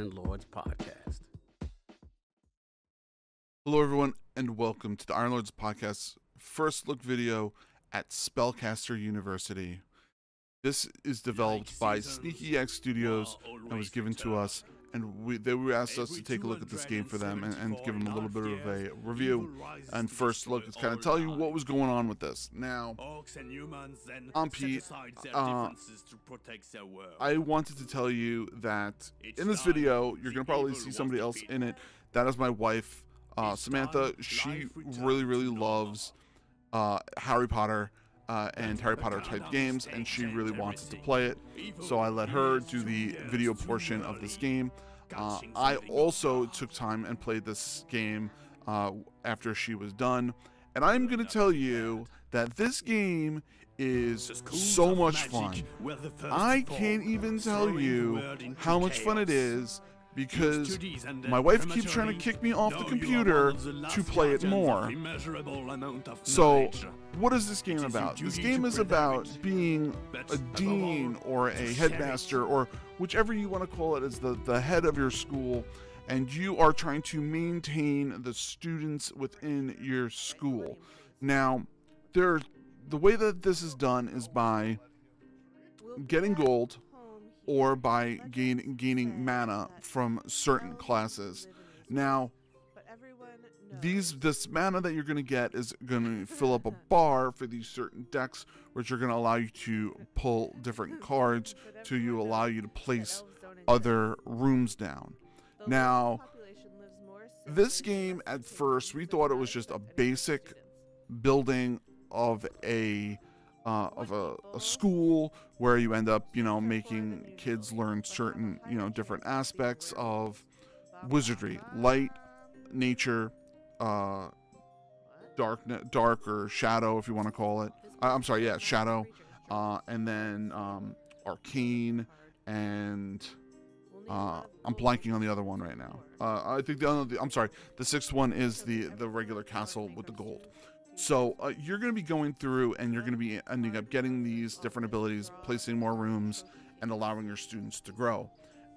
Iron Lords Podcast. Hello, everyone, and welcome to the Iron Lords Podcast first look video at Spellcaster University. This is developed by Sneaky X Studios and was given to us, and they asked us to take a look at this game for them and give them a little bit of a review and first look. It's kind of tell you what was going on with this. Now, I'm Pete. I wanted to tell you that in this video, you're going to probably see somebody else in it. That is my wife, Samantha. She really loves Harry Potter. And Harry Potter type games, and she really wanted to play it, so I let her do the video portion of this game. I also took time and played this game after she was done, and I'm gonna tell you that this game is so much fun. I can't even tell you how much fun it is, because my wife keeps trying to kick me off the computer to play it more. So what is this game about? This game is about being a dean or a headmaster, or whichever you want to call it, as the head of your school, and you are trying to maintain the students within your school. Now, the way that this is done is by getting gold, or by gaining mana from certain classes. Now, this mana that you're going to get is going to fill up a bar for these certain decks, which are going to allow you to pull different cards to allow you to place other rooms down. Now, this game, at first, we thought it was just a basic building of a school, where you end up, you know, making kids learn certain, you know, different aspects of wizardry, light, nature, dark or shadow, if you want to call it. I'm sorry, yeah, shadow, and then arcane, and I'm blanking on the other one right now. I think the sixth one is the regular castle with the gold. So you're going to be going through, and you're going to be ending up getting these different abilities, placing more rooms, and allowing your students to grow.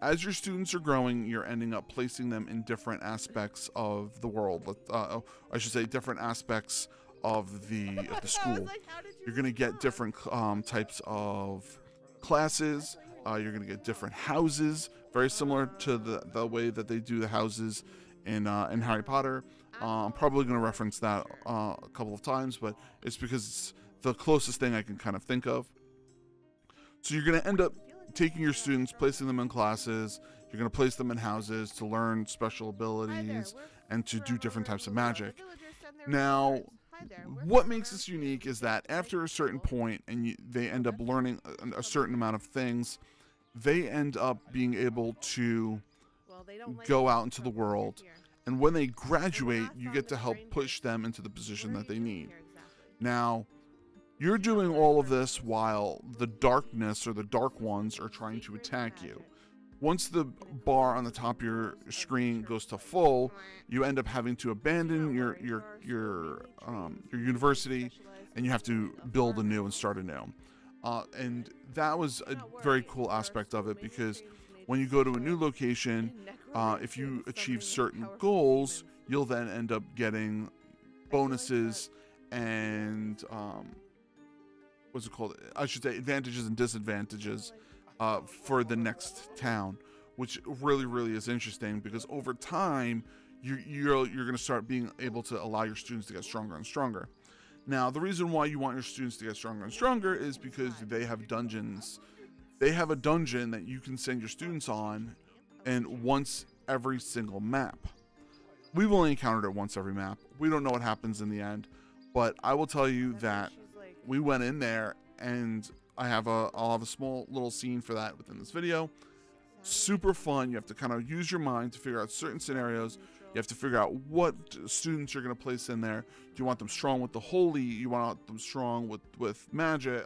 As your students are growing, you're ending up placing them in different aspects of the world. I should say different aspects of the school. You're going to get different types of classes. You're going to get different houses, very similar to the way that they do the houses in Harry Potter. I'm probably going to reference that a couple of times, but it's because it's the closest thing I can kind of think of. So you're going to end up taking your students, placing them in classes. You're going to place them in houses to learn special abilities and to do different types of magic. Now, what makes this unique is that after a certain point, and they end up learning a certain amount of things, they end up being able to go out into the world. And when they graduate, you get to help push them into the position that they need. Now, you're doing all of this while the darkness, or the dark ones, are trying to attack you. Once the bar on the top of your screen goes to full, you end up having to abandon your university, and you have to build anew and start anew. And that was a very cool aspect of it, because when you go to a new location, if you achieve certain goals, you'll then end up getting bonuses and what's it called? I should say advantages and disadvantages for the next town, which really is interesting, because over time you're going to start being able to allow your students to get stronger and stronger. Now, the reason why you want your students to get stronger and stronger is because they have dungeons. They have a dungeon that you can send your students on, and once every single map. We've only encountered it once every map. We don't know what happens in the end, but I will tell you that we went in there, and I'll have a small little scene for that within this video. Super fun. You have to kind of use your mind to figure out certain scenarios. You have to figure out what students you're going to place in there. Do you want them strong with the holy? You want them strong with magic?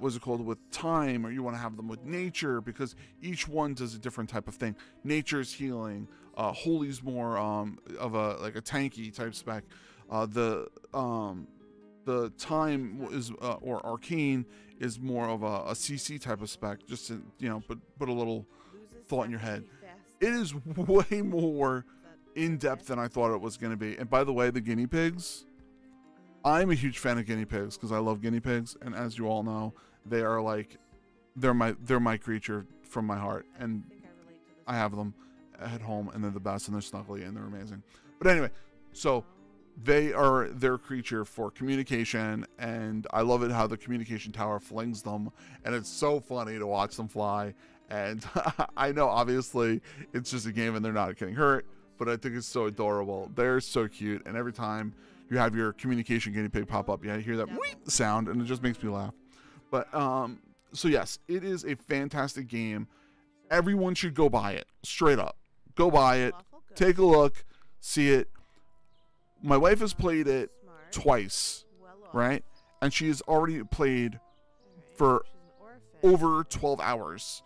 With time, or you want to have them with nature, because each one does a different type of thing. Nature is healing, holy's more of a tanky type spec. The time is or arcane is more of a CC type of spec, just to, you know, but a little thought in your head. It is way more in-depth than I thought it was going to be. And by the way, the guinea pigs, I'm a huge fan of guinea pigs because I love guinea pigs. And as you all know, they are like, they're my creature from my heart. And I have them at home, and they're the best, and they're snuggly, and they're amazing. But anyway, so they are their creature for communication, and I love it how the communication tower flings them, and it's so funny to watch them fly. And I know obviously it's just a game and they're not getting hurt, but I think it's so adorable. They're so cute, and every time you have your communication guinea pig pop up, you hear that wheep sound, and it just makes me laugh. But so yes, it is a fantastic game. Everyone should go buy it, straight up. Go buy it, take a look, see it. My wife has played it twice, right? And she has already played for over 12 hours.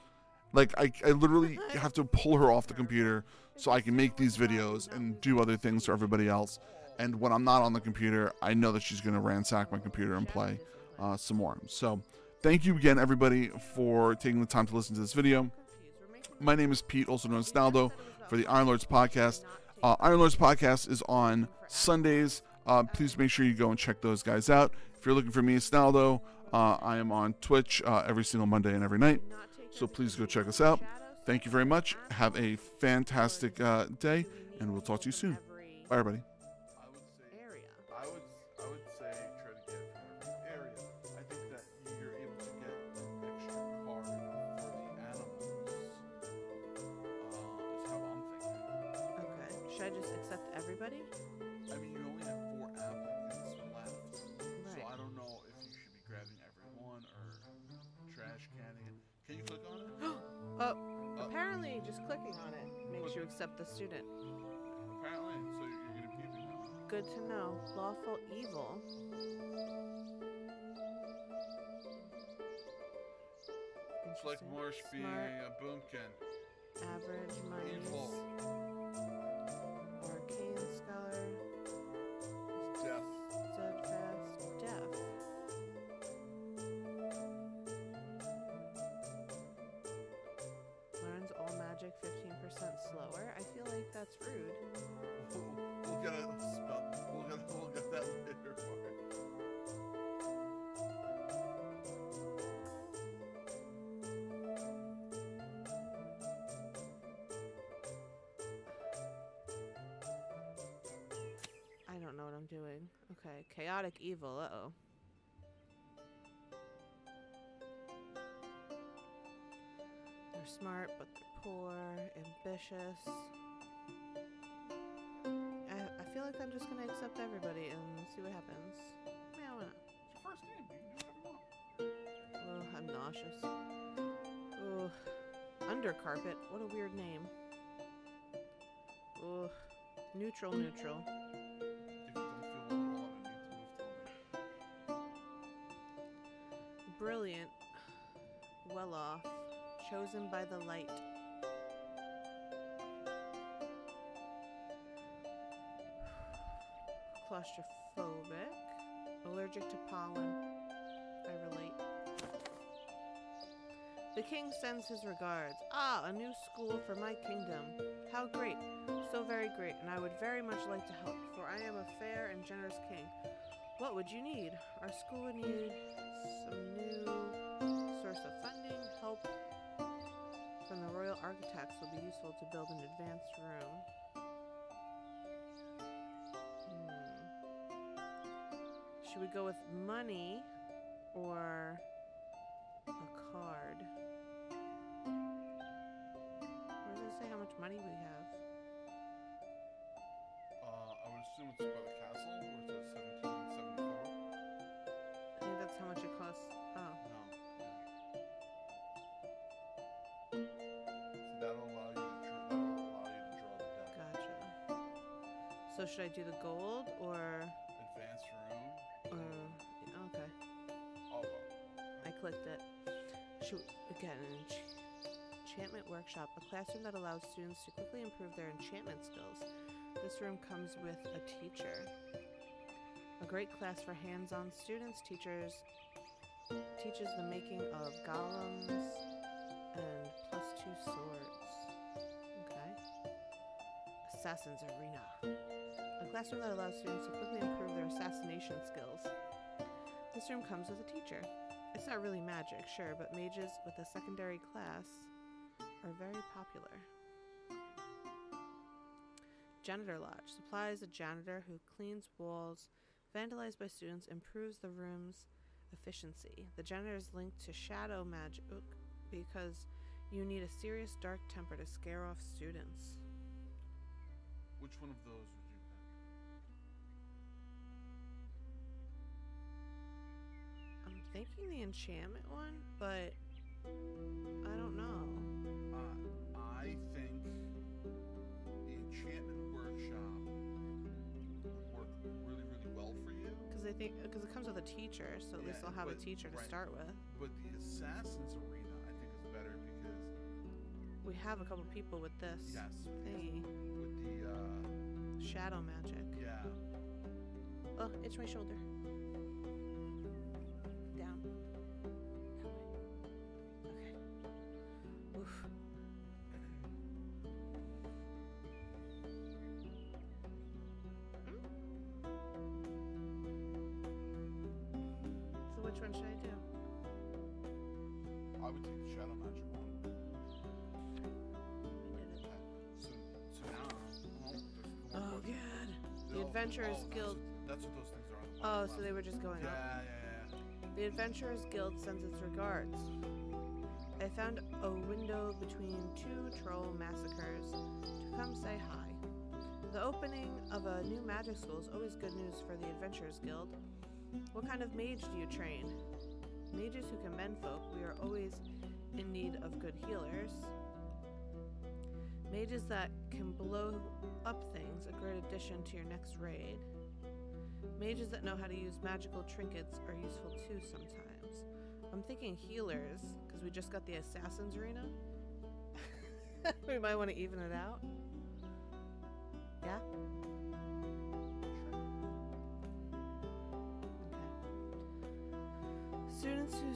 Like, I literally have to pull her off the computer so I can make these videos and do other things for everybody else. And when I'm not on the computer, I know that she's going to ransack my computer and play some more. So thank you again, everybody, for taking the time to listen to this video. My name is Pete, also known as Snalydo, for the Iron Lords Podcast. Iron Lords Podcast is on Sundays. Please make sure you go and check those guys out. If you're looking for me, Snalydo, I am on Twitch every single Monday and every night. So please go check us out. Thank you very much. Have a fantastic day, and we'll talk to you soon. Bye, everybody. Except the student. Apparently, so you're gonna keep it now. Good to know. Lawful evil. It's like Morse being a boomkin. Average money. Evil. Arcane scholar. It's deaf. Steadfast deaf. Learns all magic 15. Slower. I feel like that's rude. We'll get that later part. I don't know what I'm doing. Okay, chaotic evil. Uh-oh. They're smart, but they're poor, ambitious. I feel like I'm just gonna accept everybody and see what happens. Yeah, why not? It's your first game. You can do whatever you want. Oh, I'm nauseous. Oh, Undercarpet. What a weird name. Oh, neutral, neutral. Brilliant. Well off. Chosen by the light. Claustrophobic, allergic to pollen. I relate. The king sends his regards. Ah, a new school for my kingdom. How great, so very great, and I would very much like to help, for I am a fair and generous king. What would you need? Our school would need some new source of funding. Help from the royal architects will be useful to build an advanced room. Should we go with money or a card? Where does it say how much money we have? I would assume it's about the castle, or is it 1774? I think that's how much it costs. Oh. No. So that'll allow you to draw the deck. Gotcha. So should I do the gold or advanced room? Okay. I clicked it. Again, an enchantment workshop. A classroom that allows students to quickly improve their enchantment skills. This room comes with a teacher. A great class for hands-on students. Teaches the making of golems and +2 swords. Assassin's Arena, a classroom that allows students to quickly improve their assassination skills. This room comes with a teacher. It's not really magic, sure, but mages with a secondary class are very popular. Janitor Lodge supplies a janitor who cleans walls vandalized by students, improves the room's efficiency. The janitor is linked to shadow magic because you need a serious dark temper to scare off students. Which one of those would you pick? I'm thinking the enchantment one, but I don't know. I think the enchantment workshop would work really, really well for you. Because it comes with a teacher, so at least they'll have a teacher to start with. But the Assassin's Arena, I think, is better because we have a couple people with this thingy. The shadow magic. Yeah. Oh, it's my shoulder. Down. That way. Okay. Oof. So which one should I do? I would take the shadow magic one. Adventurers Guild. That's what those things are. On the so they were just going up. Yeah. The Adventurers Guild sends its regards. I found a window between two troll massacres to come say hi. The opening of a new magic school is always good news for the Adventurers Guild. What kind of mage do you train? Mages who can mend folk. We are always in need of good healers. Mages that can blow up things, a great addition to your next raid. Mages that know how to use magical trinkets are useful too sometimes. I'm thinking healers, because we just got the Assassin's Arena. We might want to even it out. Yeah? Sure. Okay. Students who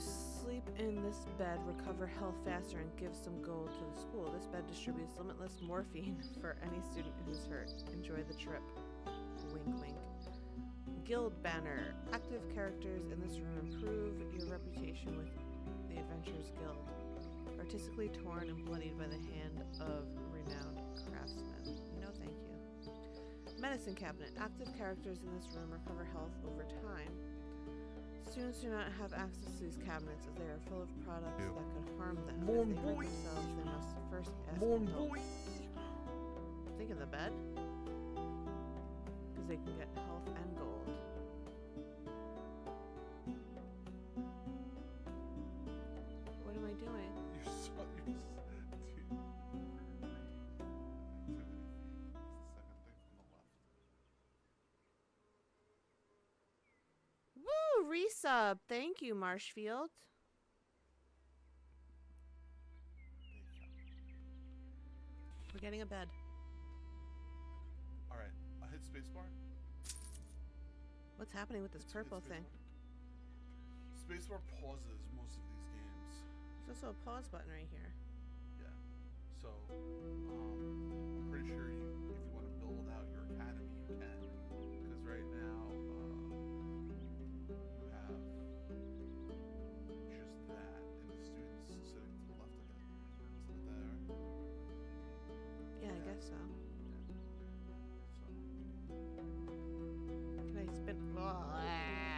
sleep in this bed recover health faster and give some gold to the school. This bed distributes limitless morphine for any student who's hurt. Enjoy the trip. Wink, wink. Guild banner. Active characters in this room improve your reputation with the Adventurers Guild. Artistically torn and bloodied by the hand of renowned craftsmen. No thank you. Medicine cabinet. Active characters in this room recover health over time. Students do not have access to these cabinets as they are full of products that could harm them. If they hurt themselves, they must first ask adults. I think in the bed, because they can get health and gold. What am I doing? You're dude. It's the second thing from the left. Resub, thank you, Marshfield. We're getting a bed. All right, I hit spacebar. What's happening with this purple thing? Spacebar pauses most of these games. There's also a pause button right here. Yeah. So I'm pretty sure if you want to build out your academy, you can. Because right now. So. Can I spin? Oh.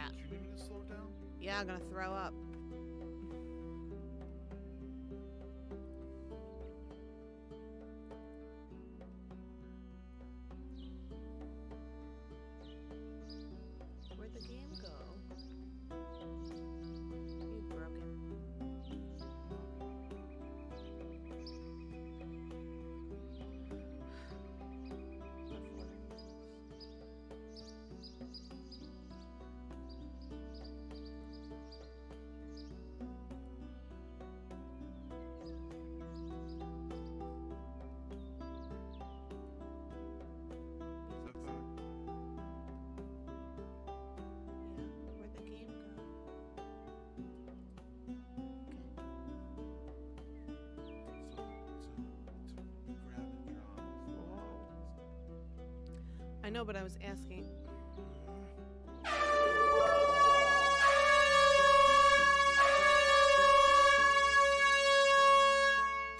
Do you need me to slow down? Yeah, I'm gonna throw up. Where'd the game go? You broken. I know, but I was asking.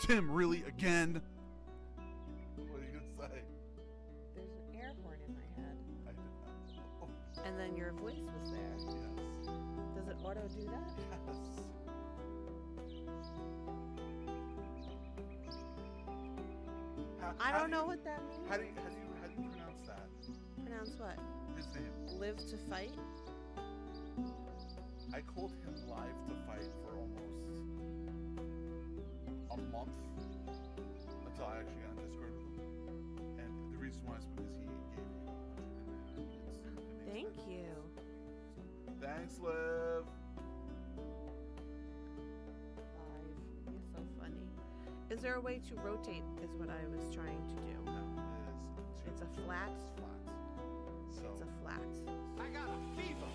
Tim, really? Again? What are you going to say? There's an air horn in my head. I did not know. Oh. And then your voice was there. Yes. Does it auto do that? Yes. I don't know what that means. How do you pronounce that? Pronounce what? His name. Live to Fight? I called him Live to Fight for almost a month until I actually got on Discord with him. And the reason why is because he gave me an Thank sense. You. Thanks, Liv. Is there a way to rotate is what I was trying to do. No, it's a flat. So it's a flat. I got a fever.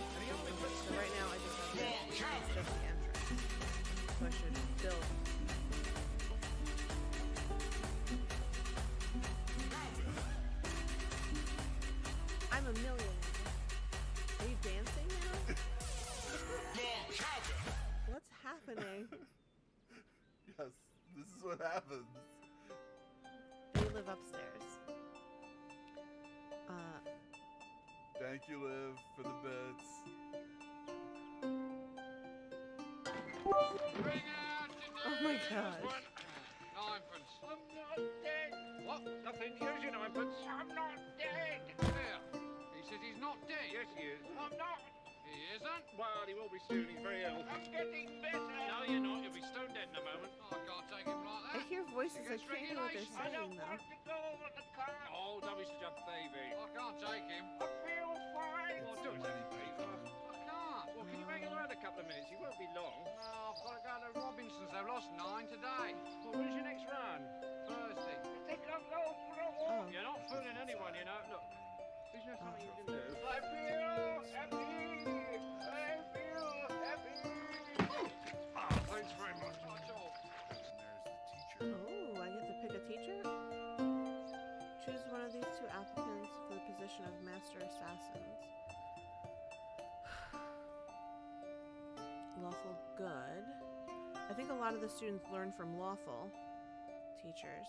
And the only so right now I just have to just the entrance. So I should build. I'm a millionaire. Are you dancing now? What's happening? Yes, this is what happens. They live upstairs. Thank you, Liv, for the bits. Bring out oh my god. Ninepence. I'm not dead. What? Nothing. Here's your ninepence. I'm not dead. There. He says he's not dead. Yes, he is. I'm not. He isn't? Well, he will be soon. He's very ill. I'm getting better. No, you're not. You'll be stone dead in a moment. Oh, I can't take him like that. I hear voices. I can't hear what they're saying, though. I don't want to go over the car. Oh, don't be such a baby. I can't take him. I feel fine. Well, do it, baby. I can't. Well, can you make it around a couple of minutes? He won't be long. Oh, I've got to go to Robinson's. They've lost 9 today. Well, when's your next run? Thursday. I think I'll go for a walk. Oh. You're not fooling anyone, you know. Look. There's no something you can do. I feel happy! I feel happy! Ah, oh, thanks very much. And there's the teacher. Oh, I get to pick a teacher? Choose one of these 2 applicants for the position of Master Assassins. Lawful good. I think a lot of the students learn from lawful teachers.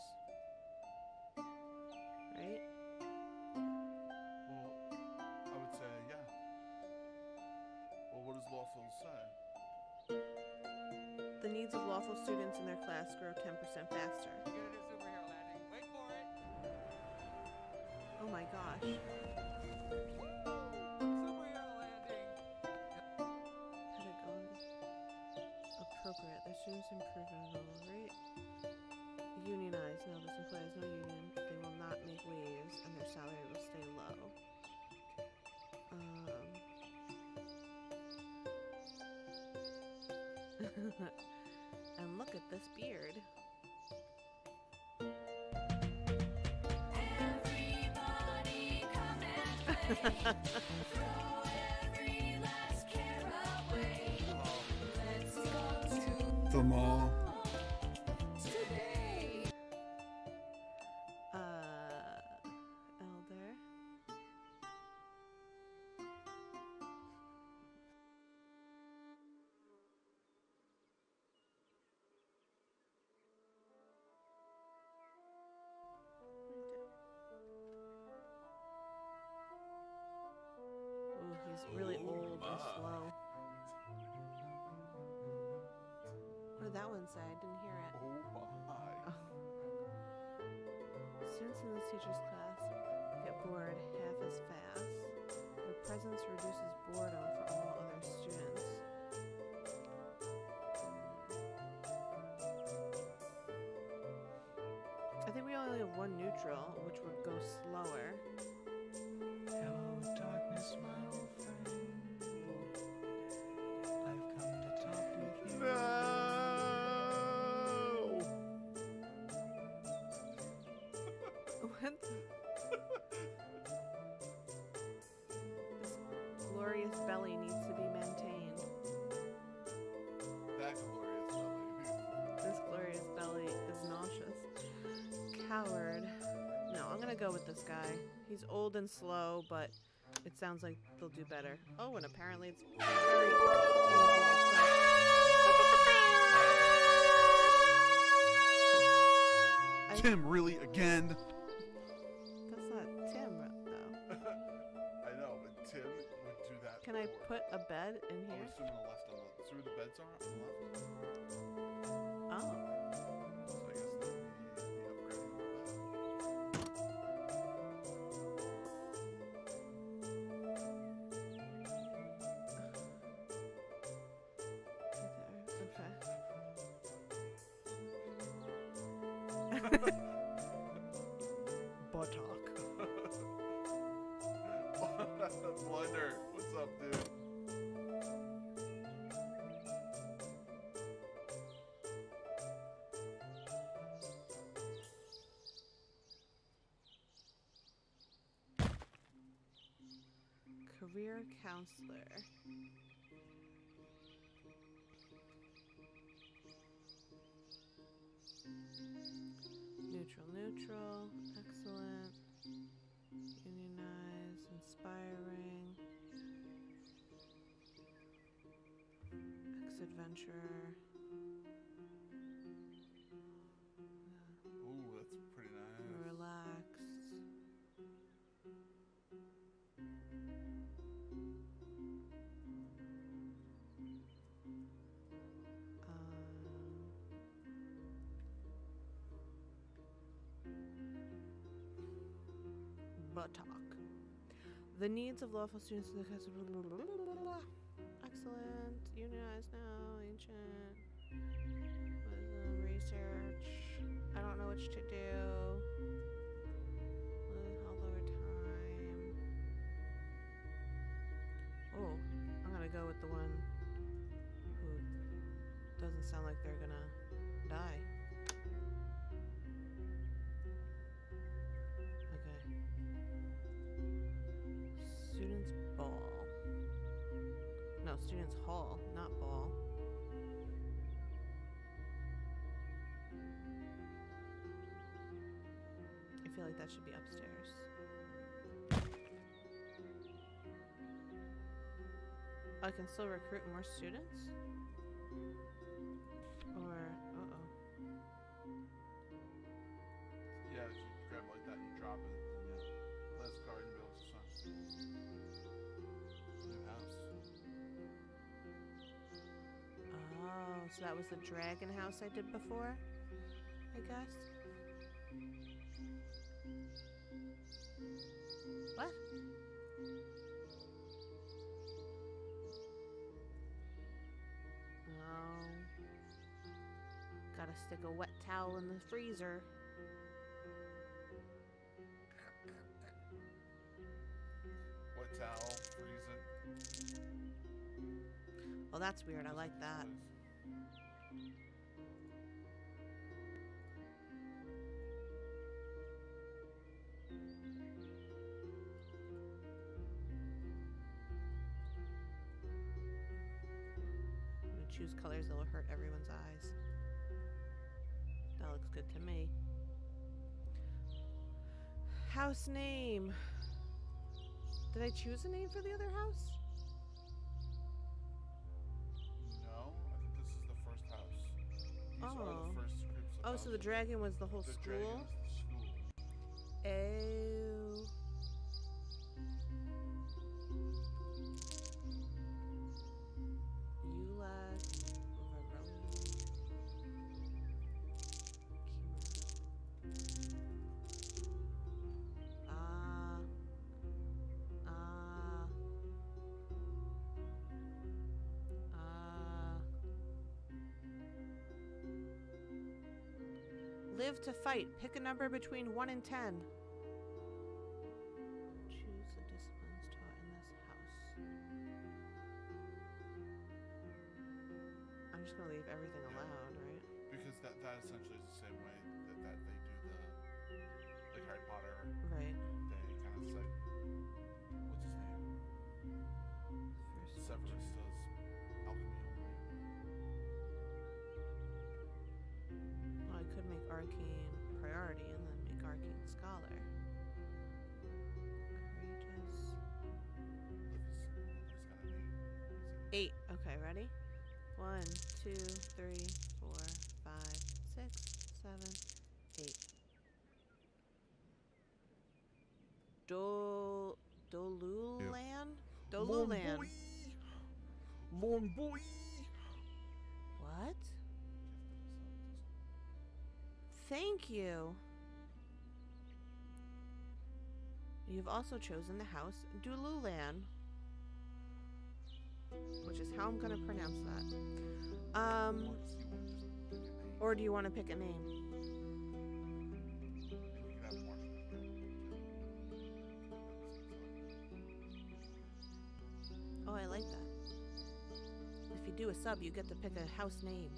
Right? Lawful say. The needs of lawful students in their class grow 10% faster. You're gonna do superhero landing. Wait for it. Oh my gosh. Superhero landing. How'd it go? Appropriate. Their students improve at all, right? Unionize. No, this employee has no union. They will not make waves, and their salary will stay low. And look at this beard. Everybody come and throw every last care away. Let's go to the mall today. Elder. He's really old and slow. What did that one say? I didn't hear it. Oh my. Students in this teacher's class get bored half as fast. Their presence reduces boredom for all other students. I think we only have one neutral, which would go slower. Hello, darkness, my old friend. I've come to talk with you. No! What? This glorious belly needs to be maintained. That glorious belly. This glorious belly is nauseous. Coward. No, I'm gonna gonna go with this guy. He's old and slow, but it sounds like they'll do better. Oh, and apparently it's very... Tim, really? Again? That's not Tim, though. I know, but Tim would do that. Can I put a bed in here? I'm assuming the left on the... See where the beds are? On the left. Oh. Buttock. Blunder. What's up, dude? Career counselor. Neutral, excellent, unionized, inspiring, ex-adventurer. Ooh, that's pretty nice. Relaxed. Buttock. The needs of lawful students in the class. Excellent. Unionized now. Ancient. Research. I don't know which to do. Held over time. Oh, I'm gonna go with the one who doesn't sound like they're gonna die. Students' ball. No, students' hall, not ball. I feel like that should be upstairs. I can still recruit more students? Or, yeah, you grab like that and drop it. Yeah. Last card and build something. So that was the dragon house I did before, I guess. What? No. Gotta stick a wet towel in the freezer. Wet towel, freeze it. Well, that's weird. I like that. Choose colors that will hurt everyone's eyes. That looks good to me. House name. Did I choose a name for the other house? No, I think this is the first house. These are the first groups of houses. So the dragon was the whole school? The dragon was the school. Oh. Live to fight. Pick a number between 1 and 10. Choose the disciplines taught in this house. I'm just going to leave everything allowed, right? Because that essentially is the same way that they do the, like, Harry Potter. Right. They kind of say, what's his name? First Severus does alchemy. Could make arcane priority and then make arcane scholar. 8. Okay, ready? 1, 2, 3, 4, 5, 6, 7, 8. Dolulan? Dolulan. Lorn boy! What? Thank you. You've also chosen the house Dululan, which is how I'm going to pronounce that. Or do you want to pick a name? Oh, I like that. If you do a sub, you get to pick a house name.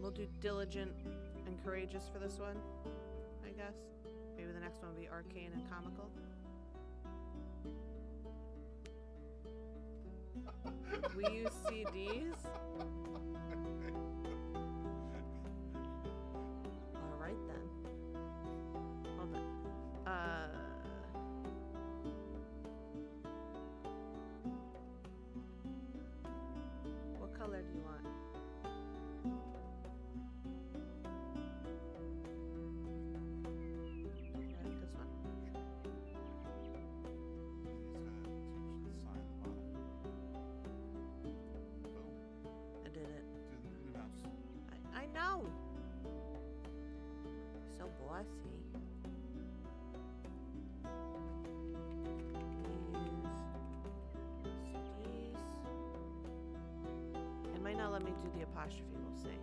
We'll do diligent and courageous for this one, I guess. Maybe the next one will be arcane and comical. We use CDs. All right then. Hold on. What color do you want? We'll see.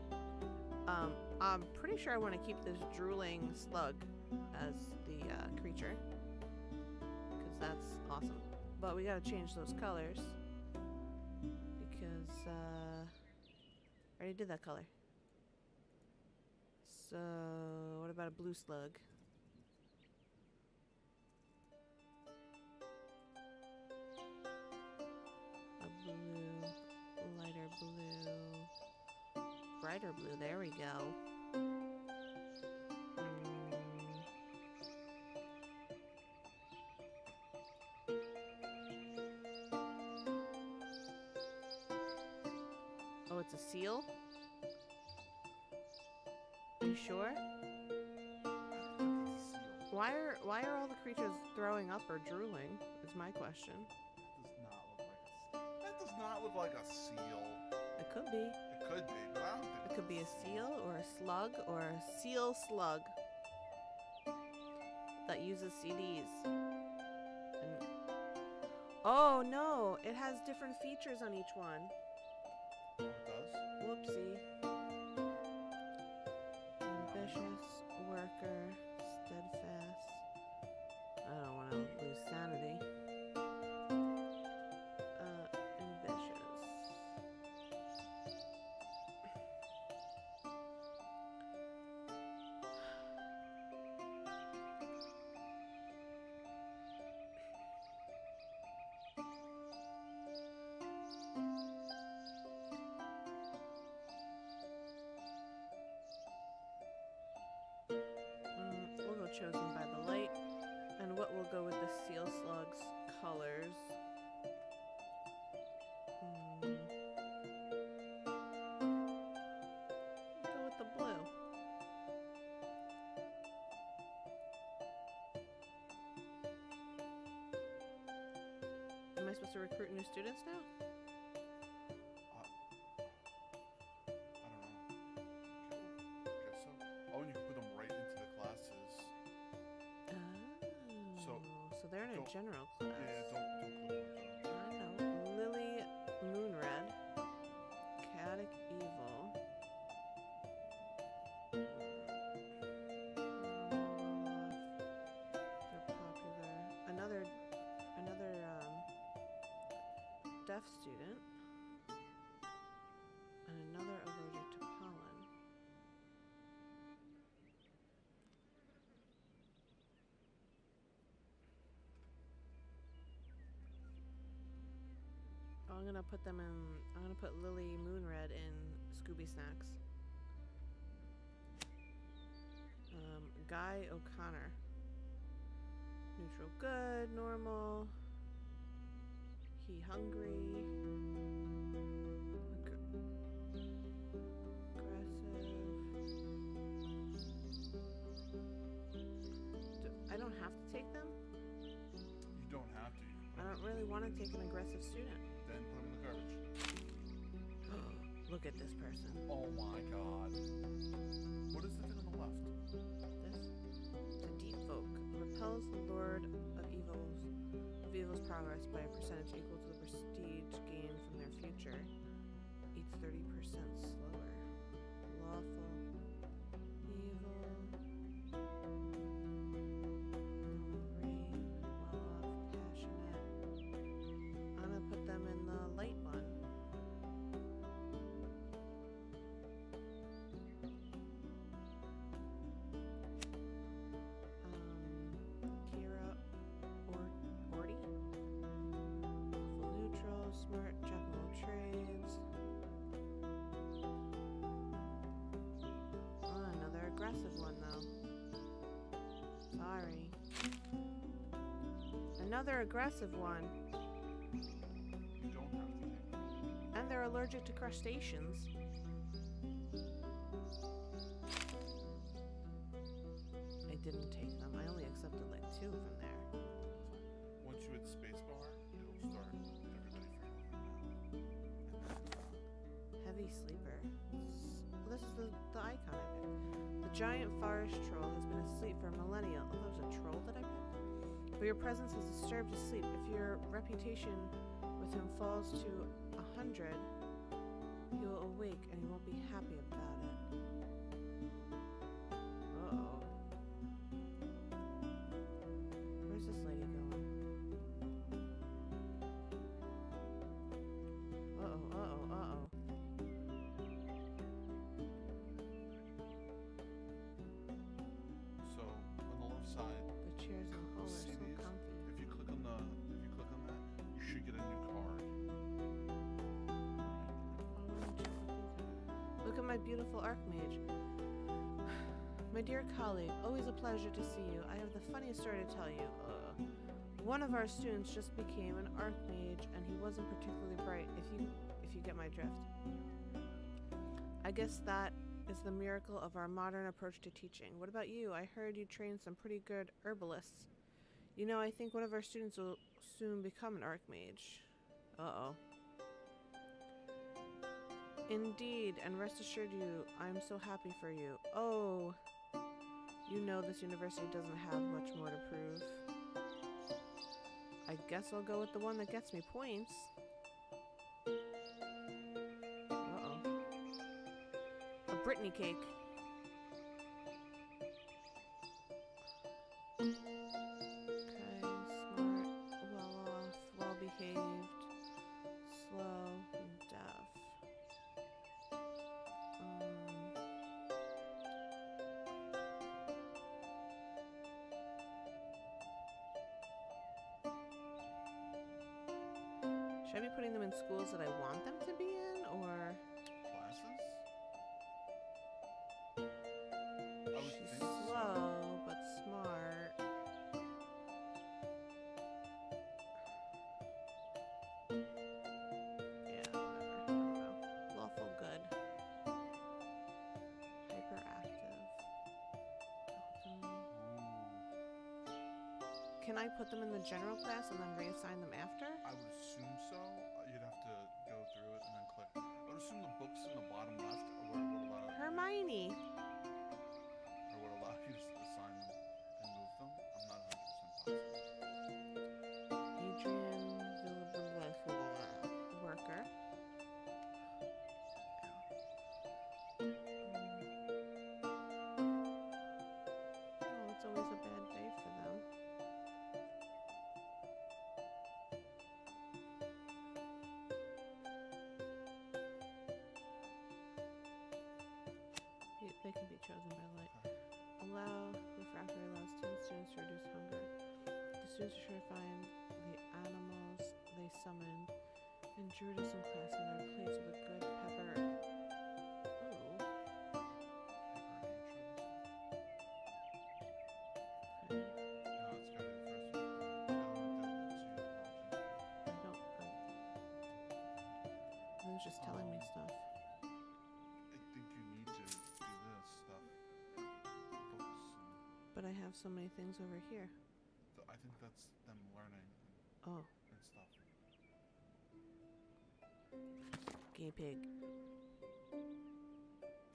I'm pretty sure I want to keep this drooling slug as the creature, because that's awesome. But we gotta change those colors, because I already did that color. So what about a blue slug? A blue, lighter blue. Brighter blue, there we go. Oh, it's a seal? Are you sure? Why are all the creatures throwing up or drooling? Is my question. That does not look like a seal. It could be. It could be. It could be a seal or a slug or a seal slug that uses CDs. And oh no, it has different features on each one. Oh, it does? Whoopsie. Ambitious, worker, steadfast. I don't want to lose sanity. only supposed to recruit new students now? I don't know. I guess so. Oh, and you can put them right into the classes. Oh. So they're in a general class. Yeah, don't clue. Student and another allergic to pollen. Oh, I'm gonna put Lily Moonred in Scooby Snacks. Guy O'Connor. Neutral good, normal. He hungry, aggressive. I don't have to take them? You don't have to. I don't really want to take an aggressive student. Then put him in the garbage. Look at this person. Oh my god. What is the thing on the left? This? The deep folk. Repels the Lord of Evils. Evil's progress by a percentage equal to the prestige gained from their future. Eats 30% slower. Lawful. Evil. Rain. Love. Passionate. I'm gonna put them in the light one. Aggressive one though. Sorry. Another aggressive one. You don't have to take them. And they're allergic to crustaceans. I didn't take them. I only accepted like 2 from there. Once you hit spacebar, it'll start everybody from Heavy sleeper. This is the icon I picked. The giant forest troll has been asleep for a millennia. Oh, that was a troll that I picked? But your presence has disturbed his sleep. If your reputation with him falls to 100, he will awake and he won't be happy about it. Uh-oh. Where's this lady going? Uh-oh, uh-oh, uh-oh. Beautiful Archmage. My dear colleague, always a pleasure to see you. I have the funniest story to tell you. One of our students just became an Archmage and he wasn't particularly bright, if you get my drift. I guess that is the miracle of our modern approach to teaching. What about you? I heard you trained some pretty good herbalists. You know, I think one of our students will soon become an Archmage. Uh-oh. Indeed, and rest assured you, I'm so happy for you. Oh, you know this university doesn't have much more to prove. I guess I'll go with the one that gets me points. Uh-oh. A Brittany cake. Okay, smart, well off, well behaved, slow, and deaf. Should I be putting them in schools that I want them to be in, or classes? She's slow but smart. Yeah, whatever. I don't know. Lawful good. Hyperactive. Can I put them in the general class and then reassign them after? I was assume so. You'd have to go through it and then click. I would assume the books in the bottom left are what would allow Hermione. Or would allow you to assign them and move them. I'm not 100% positive. Adrian Villavillafulla, worker. Oh, it's always a bad day for them. They can be chosen by light. Allow refractory allows 10 students to reduce hunger. The students are sure to find the animals they summoned in Druidism class on their plates with good pepper. Oh. Okay. No, it's gotta be the first one. I don't know. It was just telling me stuff. But I have so many things over here. I think that's them learning. Oh. And stuff. Guinea pig.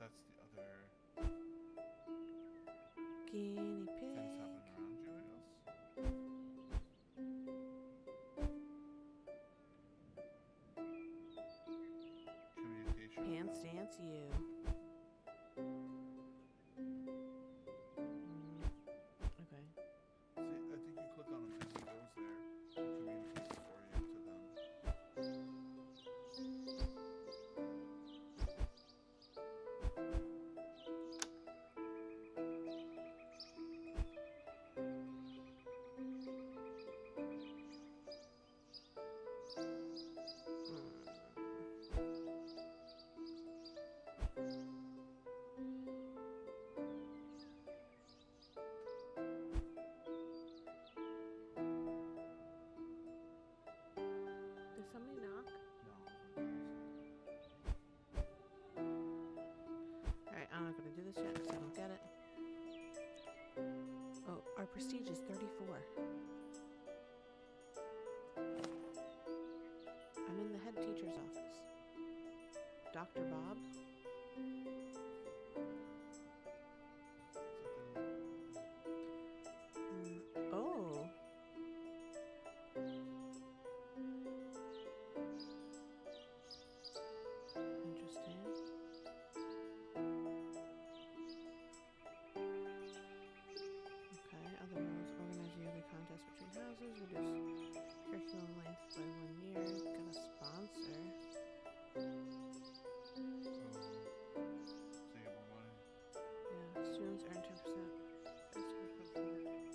That's the other. Guinea pig. Things happening around you, I guess. Communication. Pants dance you. Prestige is 34. I'm in the head teacher's office. Dr. Bob. Oh. Interesting. Between houses, reduce curriculum length by 1 year. Got a sponsor. So you have more money. Yeah, students earn 10%. Summer. Okay, education.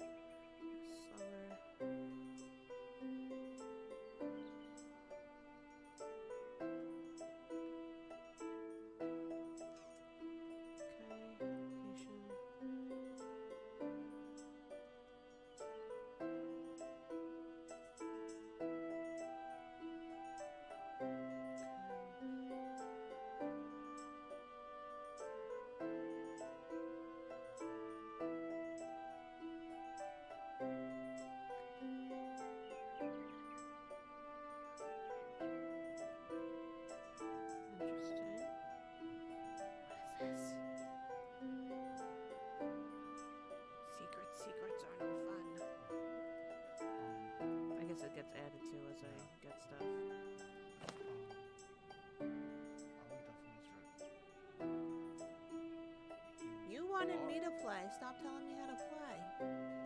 Stop telling me how to play.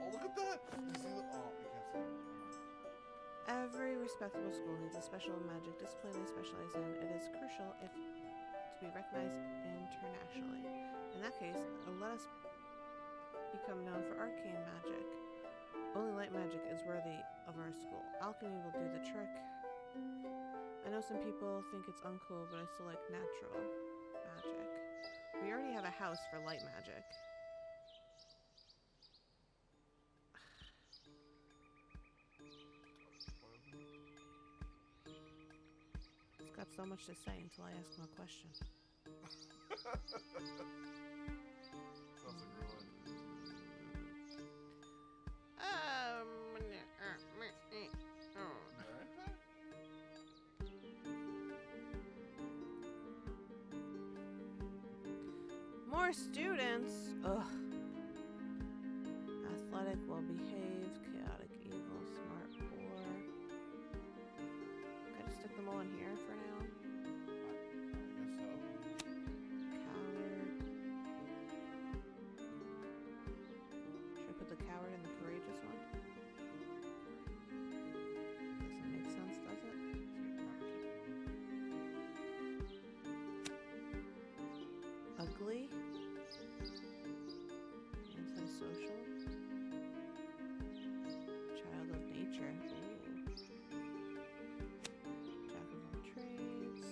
Oh, look at that! Oh, you can't see. Every respectable school needs a special magic discipline they specialize in. It is crucial if to be recognized internationally. In that case, let us become known for arcane magic. Only light magic is worthy of our school. Alchemy will do the trick. I know some people think it's uncool, but I still like natural magic. We already have a house for light magic. Got so much to say until I ask him a question. That's a good one. more students. Ugh. Athletic, well-behaved, chaotic, evil, smart, poor. Gotta just stick them all in here for now. I guess so. Coward. Should I put the coward in the courageous one? Ugly, antisocial, child of nature, jack of all trades,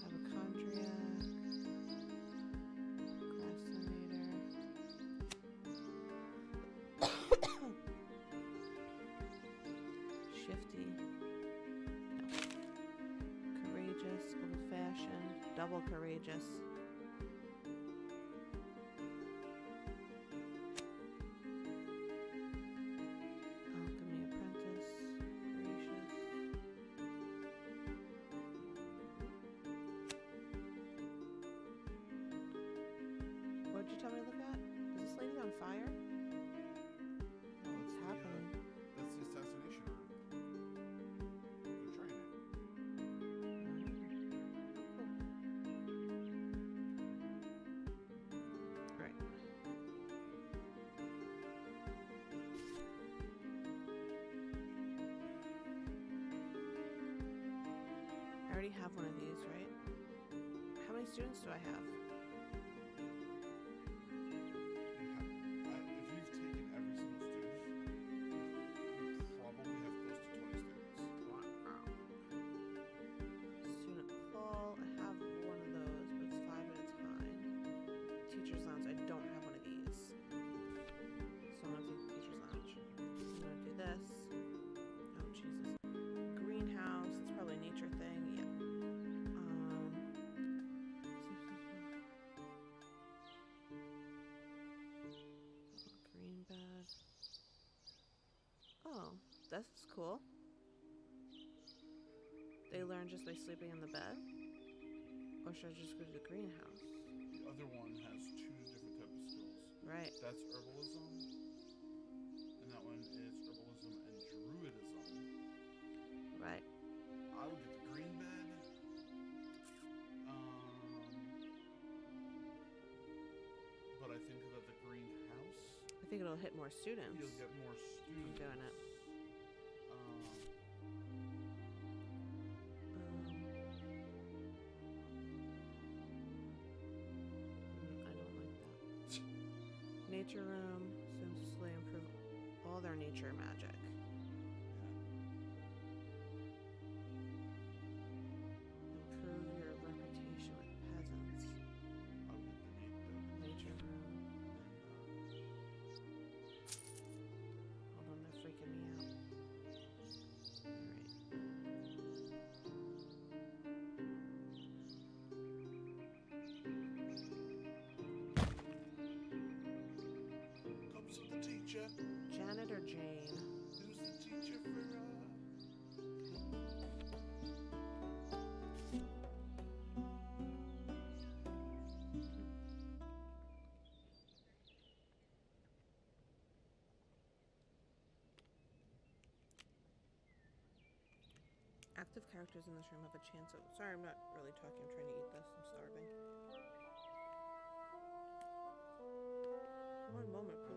hypochondriac, procrastinator, shifty, no, courageous, old-fashioned, double courageous. Alchemy apprentice, gracious. What'd you tell me to look at? Is this lady on fire? No, it's happening. Yeah, that's the assassination room. I already have one of these, right? How many students do I have? If you've taken every single student, you probably have close to 20 students. Wow. Student hall, I have one of those, but it's 5 minutes behind. Teacher's lounge, I don't have one of these. So I'm going to take teacher's lounge. I'm going to do this. Oh, Jesus. Greenhouse, it's probably a nature thing. Yeah. Oh, that's cool. They learn just by sleeping in the bed? Or should I just go to the greenhouse? The other one has two different types of skills. Right. That's herbalism, and that one is herbalism and druidism. Right. I would get the green bed. But I think that the greenhouse... I think it'll hit more students. You'll get more students. I'm doing it. I don't like that. Nature room, simply improve all their nature magic. Janitor Jane. Who's the teacher for Active characters in this room have a chance of... Sorry, I'm not really talking. I'm trying to eat this. I'm starving. One moment, please.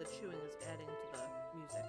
The chewing is adding to the music.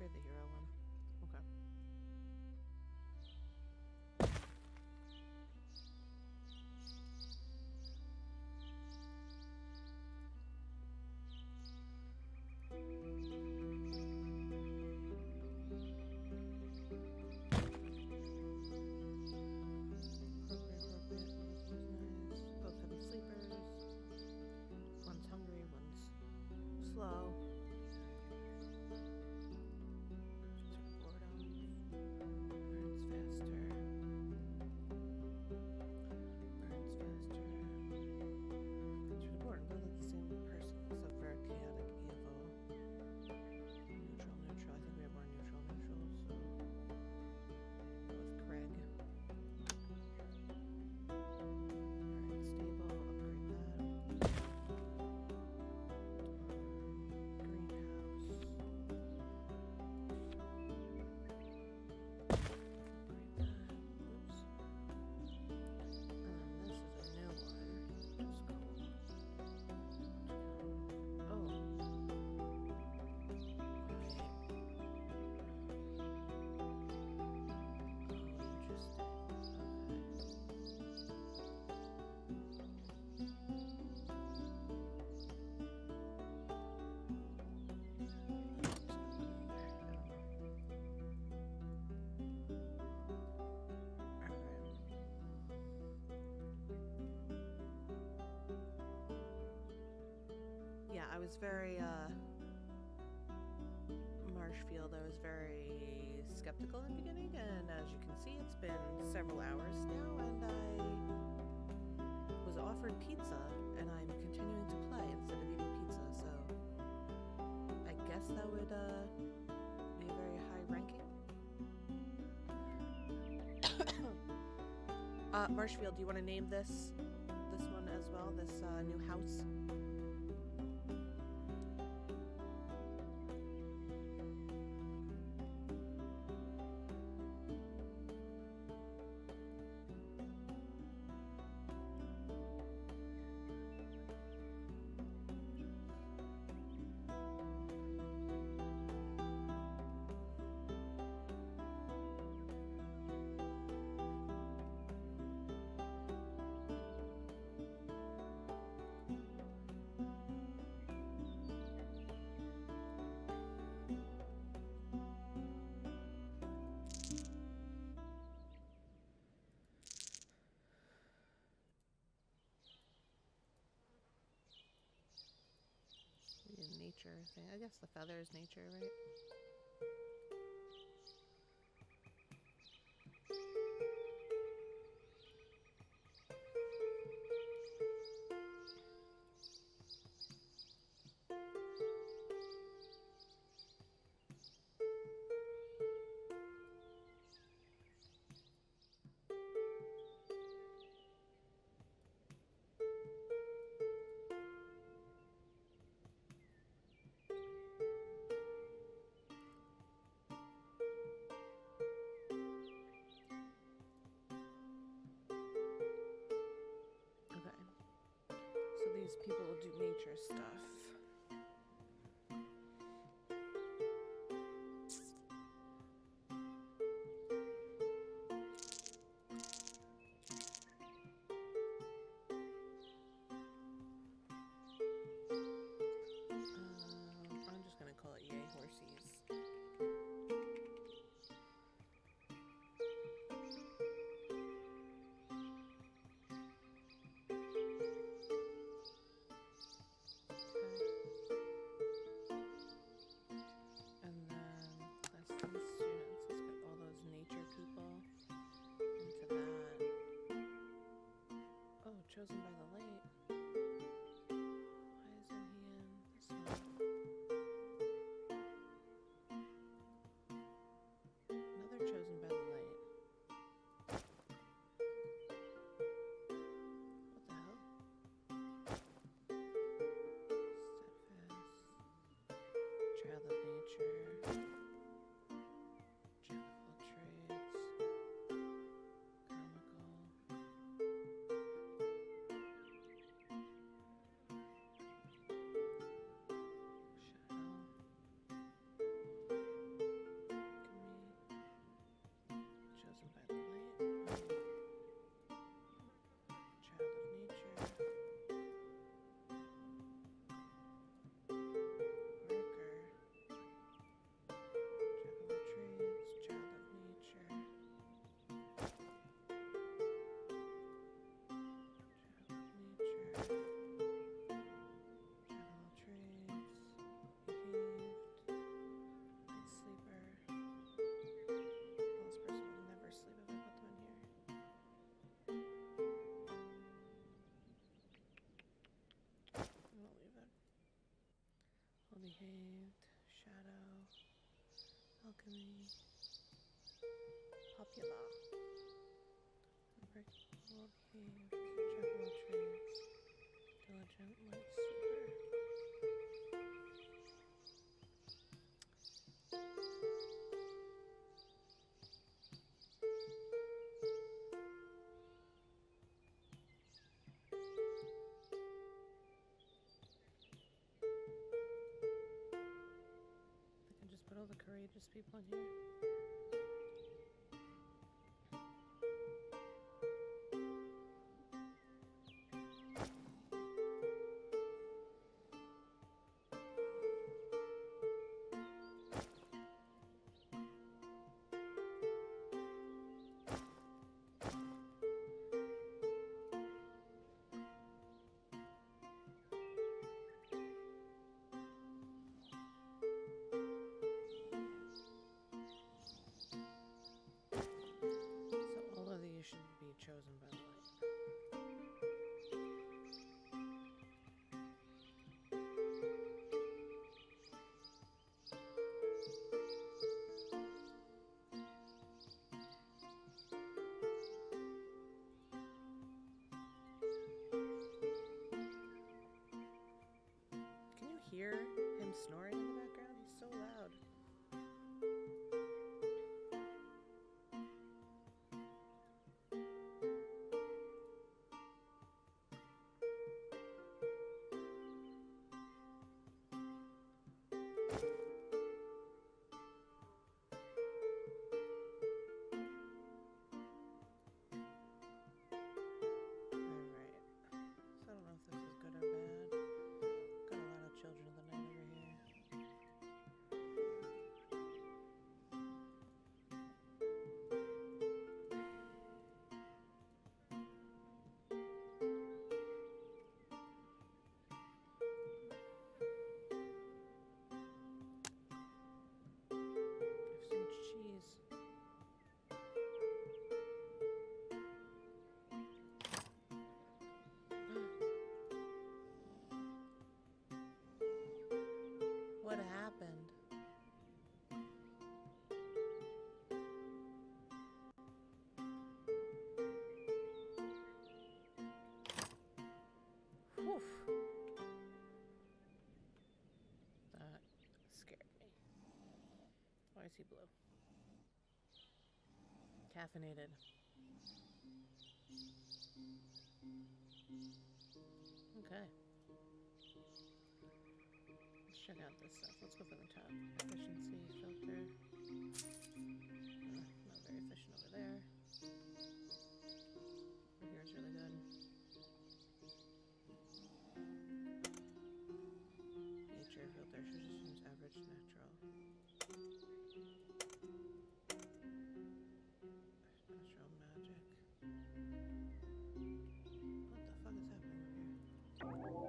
upgrade the hero one. Okay. I was very, Marshfield, I was very skeptical in the beginning, and as you can see, it's been several hours now, and I was offered pizza, and I'm continuing to play instead of eating pizza, so I guess that would, be a very high ranking. Marshfield, do you want to name this one as well, this, new house? Thing. I guess the feather is nature, right? People will do nature stuff. I'm just gonna call it Yay Horsies. very popular. Break old caves, jungle trees, diligent light seeker. Courageous people in here. Chosen by the light. Can you hear him snoring in the background? He's so loud. What happened? That scared me. Why is he blue? Caffeinated. Okay. Let's check out this stuff. Let's go for the top. Efficiency, filter. Not very efficient over there. Over here is really good. Nature filter. She just seems average natural. Natural magic. What the fuck is happening over here?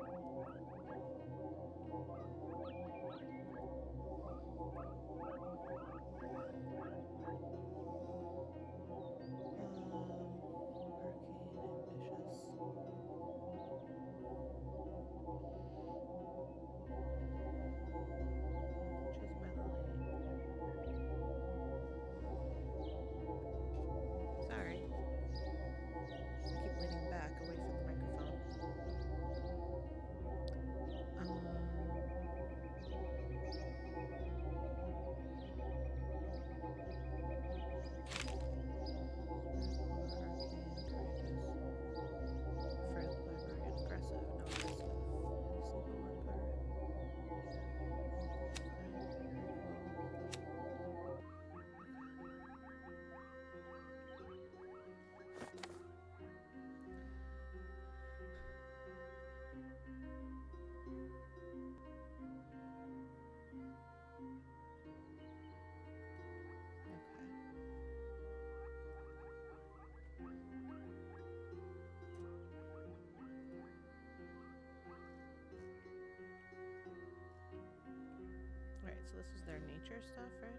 Alright, so this is their nature stuff, right?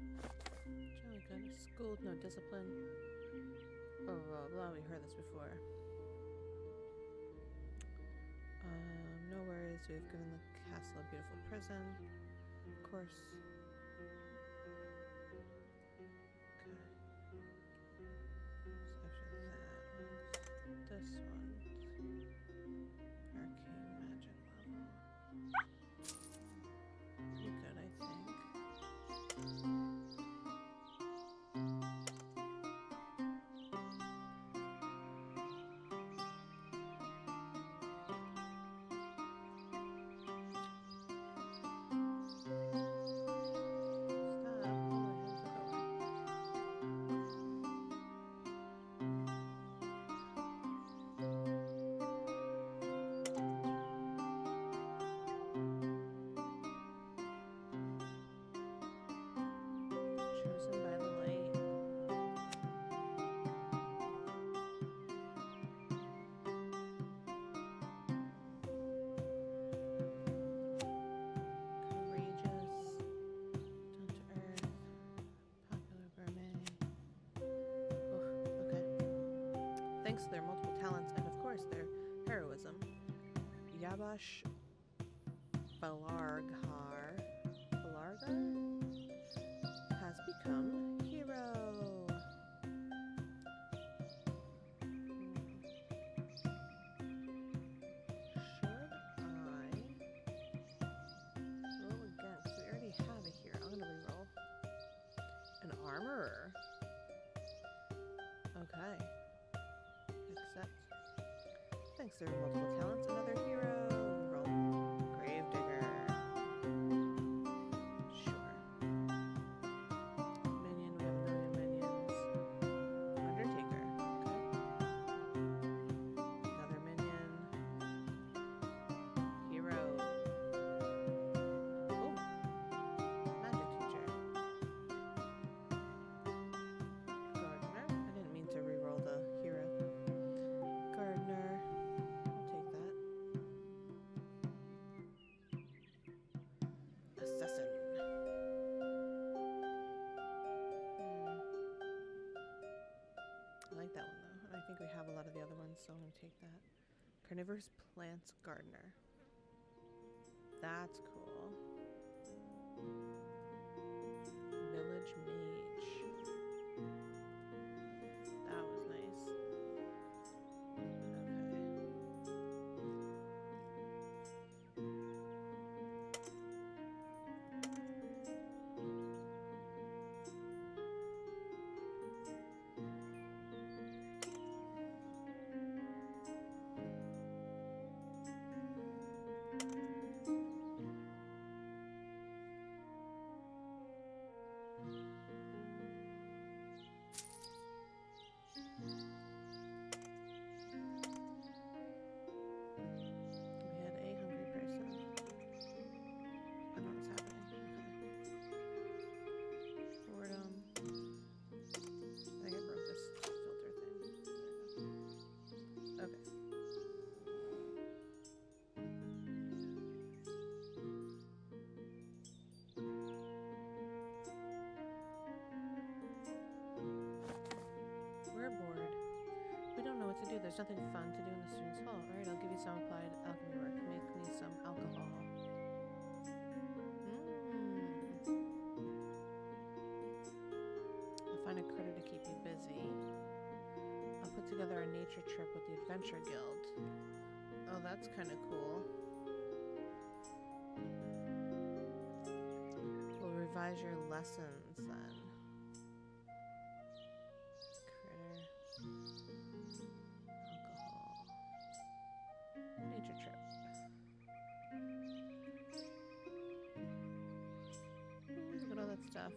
It's really good. Schooled, no discipline. Blah, blah, blah. We heard this before. No worries. We've given the castle a beautiful prison. Of course. This one's arcane magic level. Pretty good, I think. To their multiple talents and, of course, their heroism, Yabash Balargar has become hero. Thanks, there are multiple talents. Another hero. Roll. Gravedigger. Sure. Minion. We have a million minions. Undertaker. Okay. Another minion. Hero. Oh. Magic teacher. Gardener. I didn't mean to reroll the hero. Gardener. So I'm going to take that. Carnivorous Plants Gardener. That's cool. Village Mage. That was nice. There's nothing fun to do in the student's hall. All right, I'll give you some applied alchemy work. Make me some alcohol. I'll find a critter to keep you busy. I'll put together a nature trip with the Adventure Guild. Oh, that's kind of cool. We'll revise your lessons then. Stuff.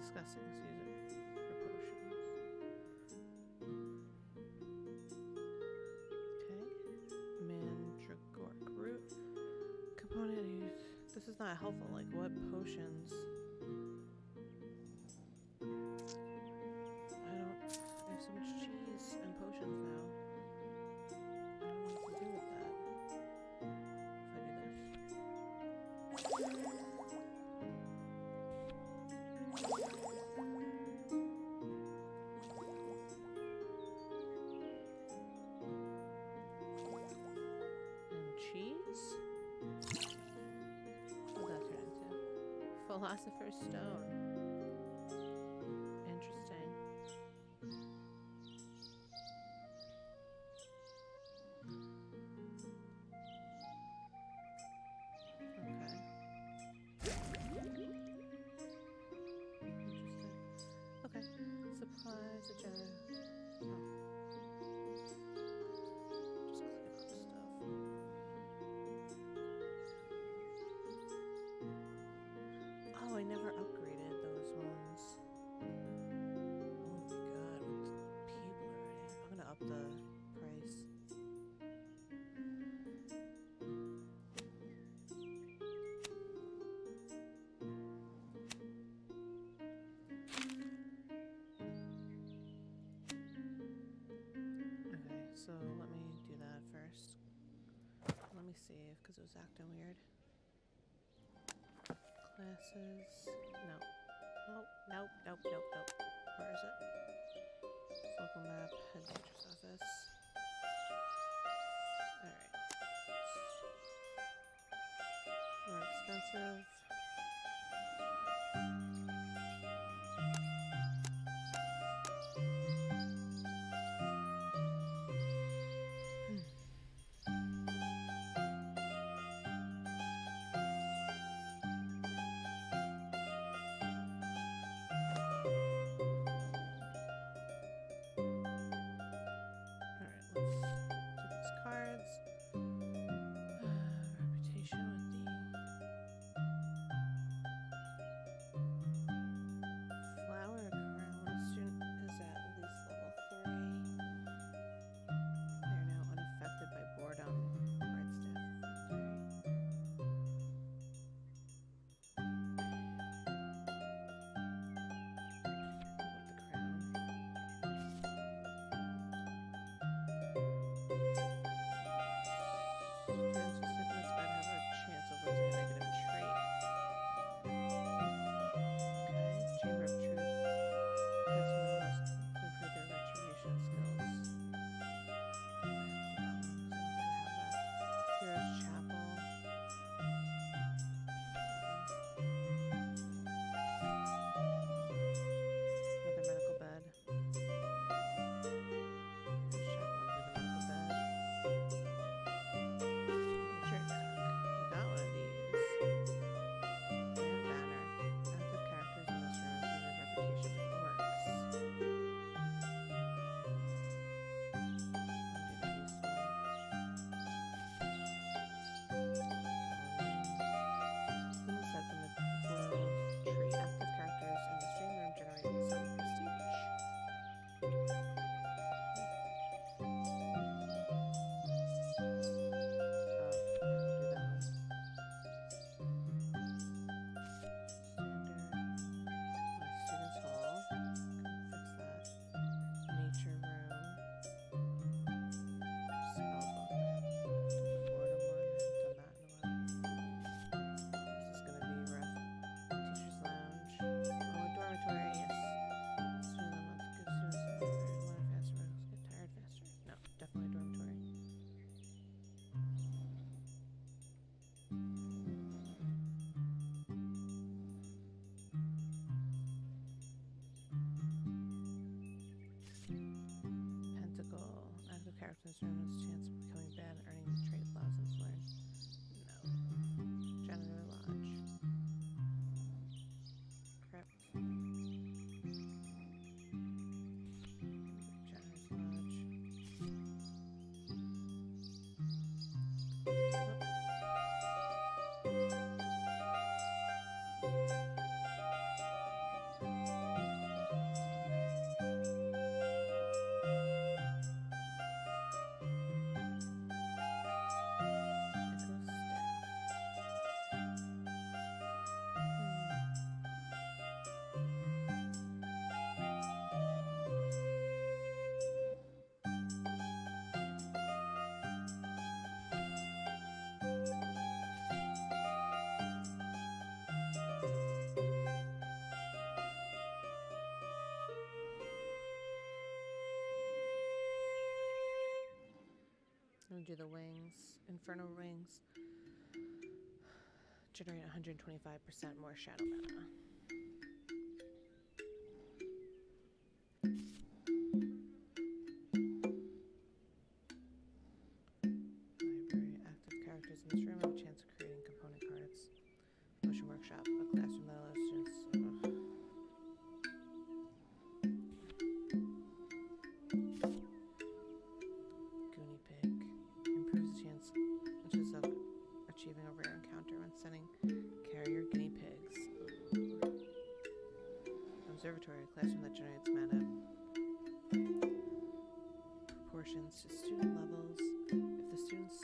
Disgusting. this is not helpful. Like, what potions? I have so much cheese and potions now. I don't know what to do with that. Philosopher's Stone. Interesting. Okay. Interesting. Okay. Supplies, a general. I never upgraded those ones. Oh my god, people already. I'm gonna up the price. Okay, so let me do that first. Let me save, because it was acting weird. Classes. No. Nope. Nope. Nope. Nope. Nope. Where is it? Local map. Head teacher's office. Alright. More expensive. Character's room has a chance of becoming bad and earning the trait lessons learned. No. Janitor Lodge. Crap. Janitor's Lodge. want to do the wings, infernal wings. Generate 125% more shadow mana. Library, active characters in this room have a chance of creating component cards. Potion workshop, a classroom that allows students. Goonie pig improves the chances of achieving a rare encounter when sending carrier guinea pigs. Observatory, a classroom that generates mana proportions to student levels. If the students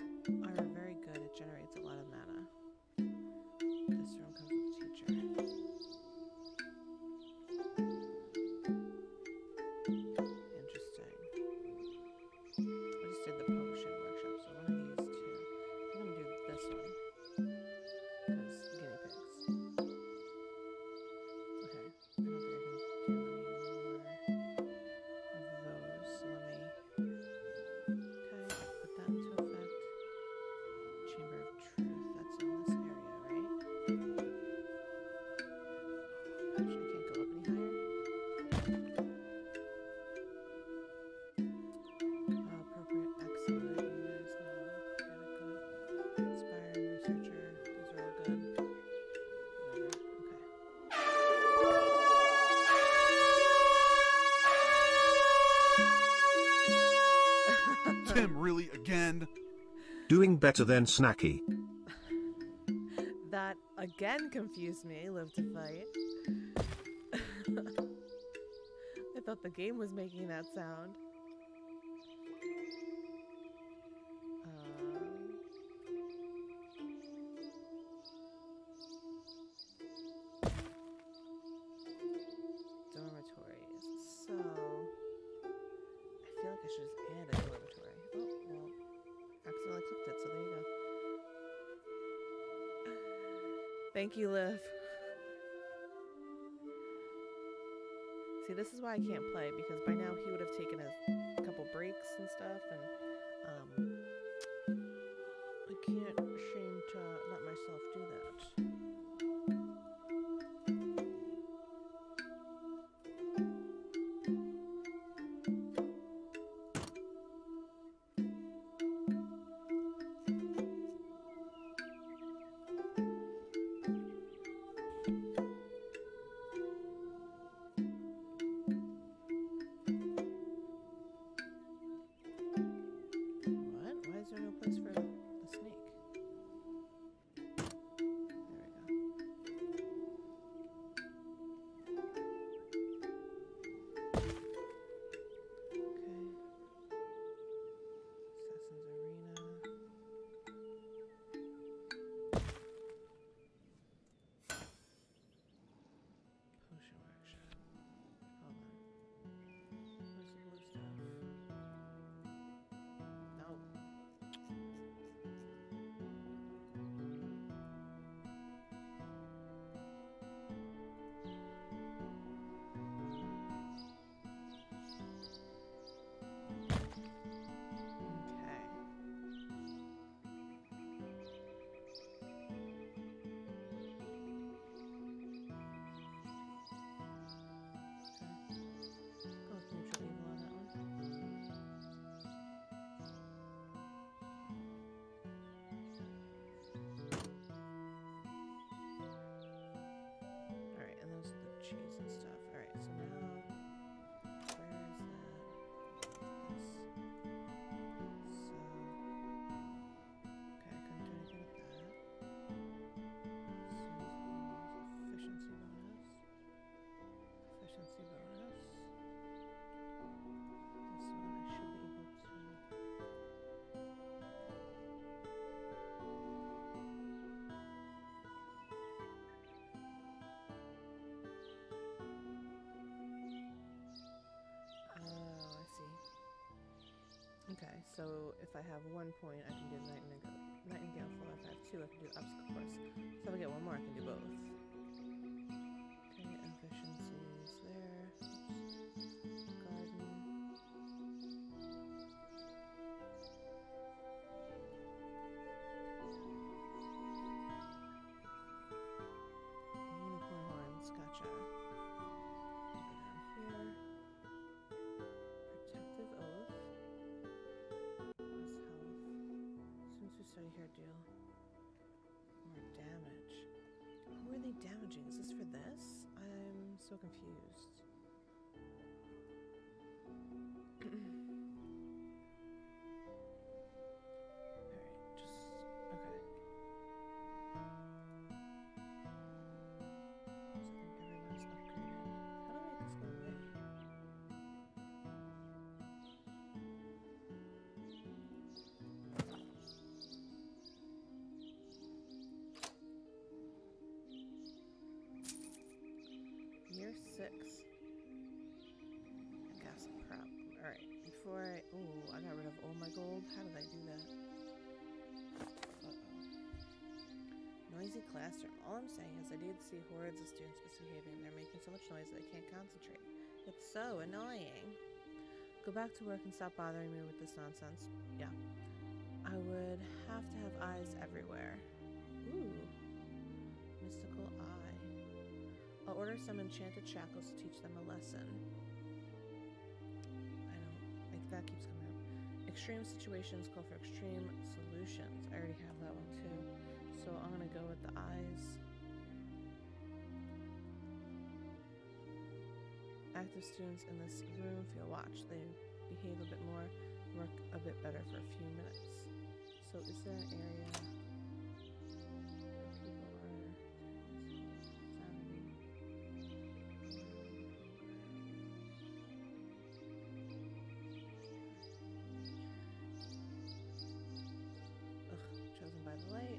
are very good, it generates a lot of mana. This room comes with a teacher. Interesting. I just did the potion workshop, so I'm going to use two. I'm going to do this one. Because guinea pigs. Okay. I don't think I can do any more of those. So let me kind of put that into effect. Chamber of Truth. That's in this area, right? Actually, I can't go up any higher. Appropriate, excellent. There's no good. Inspiring researcher. These are all good. Whatever. Okay. Tim, really, again? Doing better than Snacky. That again confused me. Live to fight. I thought the game was making that sound. Dormitories. So I feel like I should just add a dormitory. Oh well, accidentally clicked it. So there you go. Thank you, Liv. See, this is why I can't play, because by now he would have taken a couple breaks and stuff, and I can't seem to let myself do that. What? Why is there no place for the snake? There we go. Okay. Assassin's Arena. Potion workshop. Hold on. Where's the blue stuff? No. Okay. Go with neutral evil on that one. Alright, and those are the cheese and stuff. Alright, so now where is that? This. So okay, I couldn't do anything with that. So efficiency bonus. Efficiency bonus. This one I should be able to. Oh, I see. Okay, so if I have 1 point, I can do Nightingale Floor. If I have two, I can do Obstacle Course. So if I get one more, I can do both. Okay, efficiencies there. Oops. Garden. Gotcha. Go down here. Protective oath. Less health. Since we study here, deal more damage. Who are they damaging? Is this for this? I'm so confused. All I'm saying is I did see hordes of students misbehaving and they're making so much noise that I can't concentrate. It's so annoying. Go back to work and stop bothering me with this nonsense. Yeah. I would have to have eyes everywhere. Ooh. Mystical eye. I'll order some enchanted shackles to teach them a lesson. I don't like that keeps coming up. Extreme situations call for extreme solutions. I already have that one too. So I'm gonna go with the eyes. Active students in this room feel watched. They behave a bit more, work a bit better for a few minutes. So is there an area where people are sanity? Ugh, chosen by the light.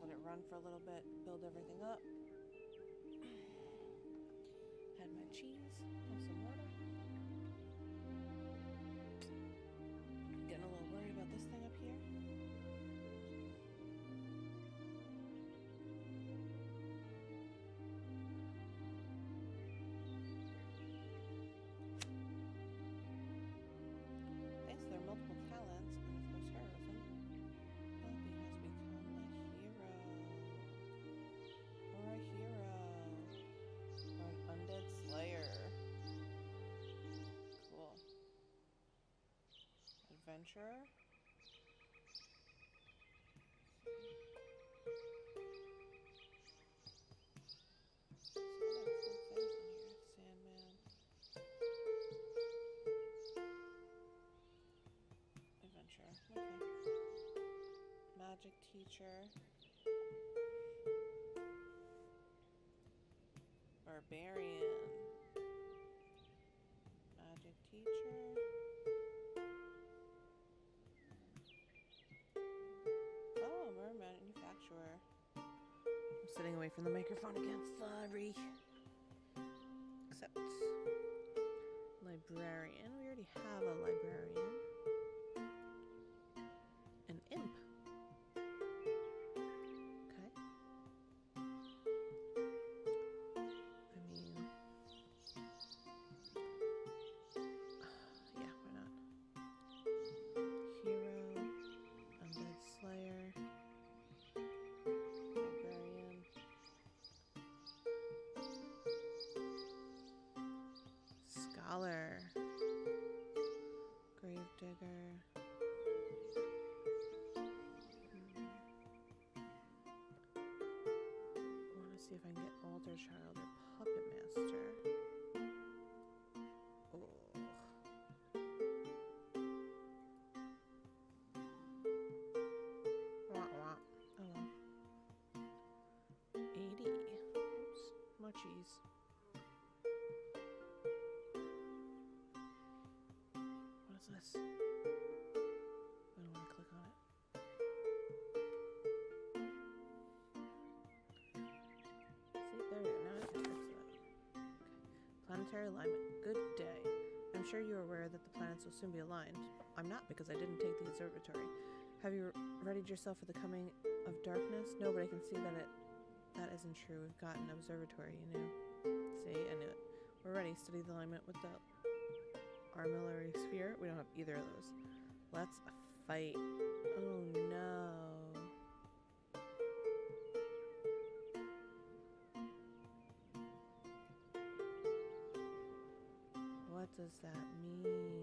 Let it run for a little bit, build everything up. Had my cheese, have some water. Getting a little worried about this thing up here. Thanks to their multiple talents and of course heroism. Adventure. Sandman. Adventure. Okay. Magic teacher. Barbarian. Magic teacher. Manufacturer. I'm sitting away from the microphone again. Sorry. Except librarian. We already have a librarian. An imp. Okay. I mean, yeah, why not? Hero, undead slayer. Gravedigger. I want to see if I can get altar child or puppet master. Oh. cheese. What is this? I don't want to click on it. See, there we go. Now it tricks it up. Okay. Planetary alignment. Good day. I'm sure you're aware that the planets will soon be aligned. I'm not, because I didn't take the observatory. Have you readied yourself for the coming of darkness? No, but I can see that that isn't true. We've got an observatory, you know. See, I knew it. We're ready. Study the alignment with the armillary sphere. We don't have either of those. Let's fight. Oh no. What does that mean?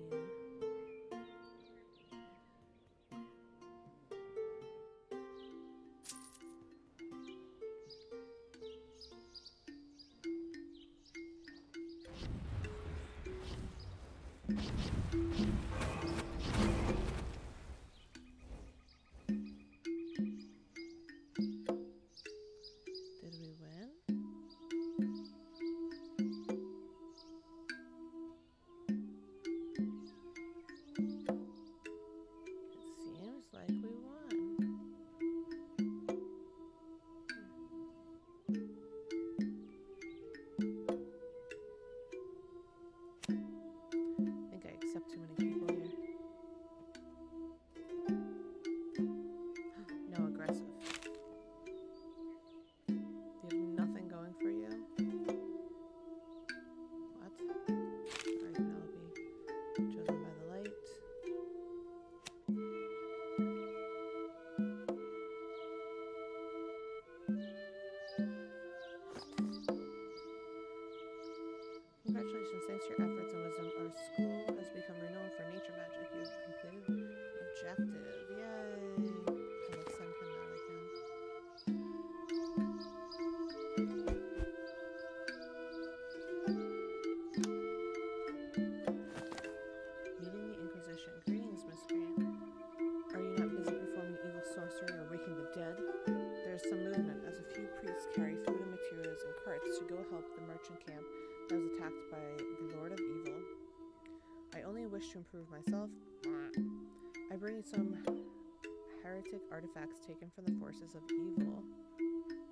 Artifacts taken from the forces of evil.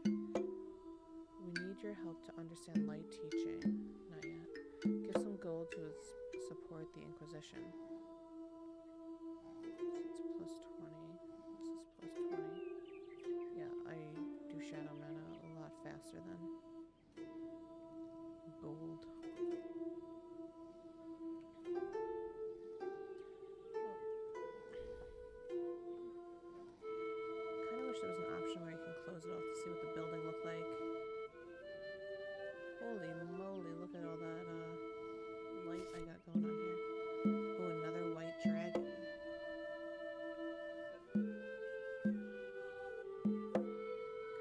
We need your help to understand light teaching. Not yet. Give some gold to support the Inquisition. It's plus 20. This is plus 20. Yeah, I do shadow mana a lot faster than gold. Close it off to see what the building looked like. Holy moly, look at all that light I got going on here. Oh, another white dragon.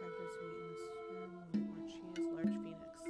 Crackers, wheat in this room, more cheese, large phoenix.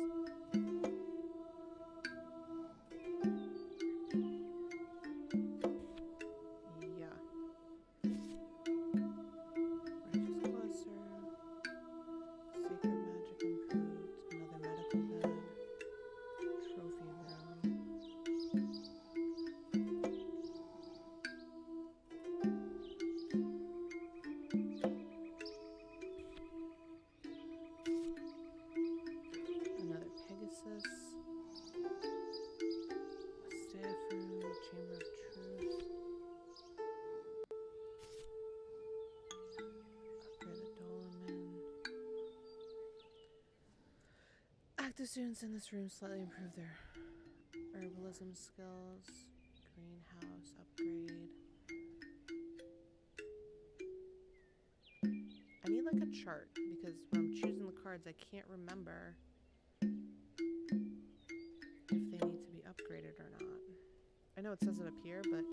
Students in this room slightly improve their herbalism skills. Greenhouse upgrade. I need like a chart, because when I'm choosing the cards I can't remember if they need to be upgraded or not. I know it says it up here, but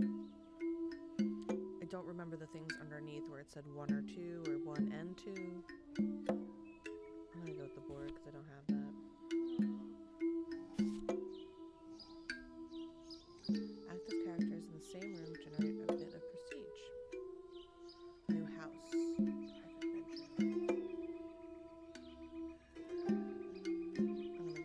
I don't remember the things underneath where it said 1 or 2 or 1 and 2. I'm gonna go with the board because I don't have that. Active characters in the same room generate a bit of prestige. New house. Private bedroom. I'm gonna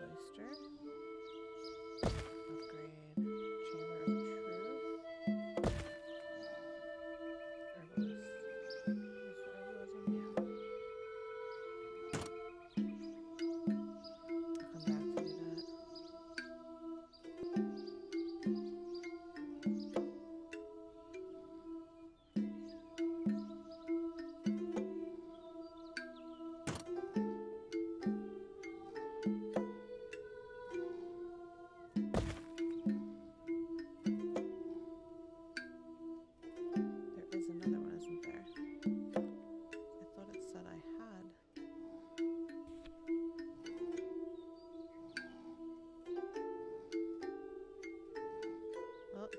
cloister.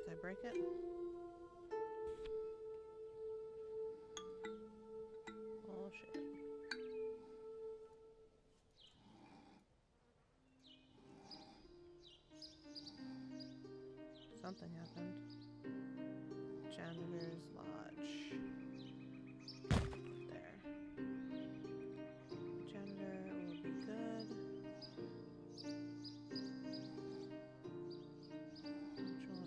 Upgrade Chamber of Truth. Herbalist. Where's the herbalism? Yeah. I'll come back to something happened. Chandler's Lodge. There. Chandler will be good. Control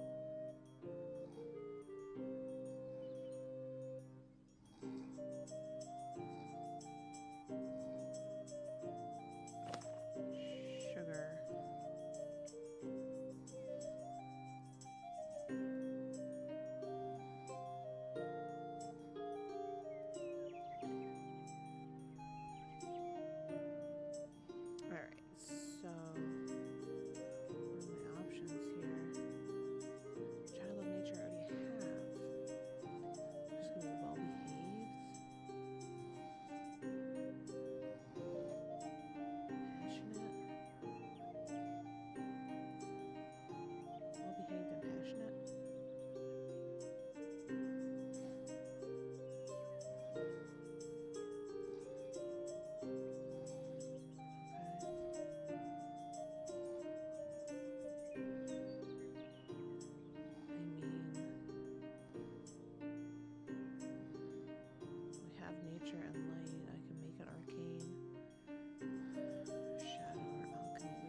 under the king's protection. Okay, let me see if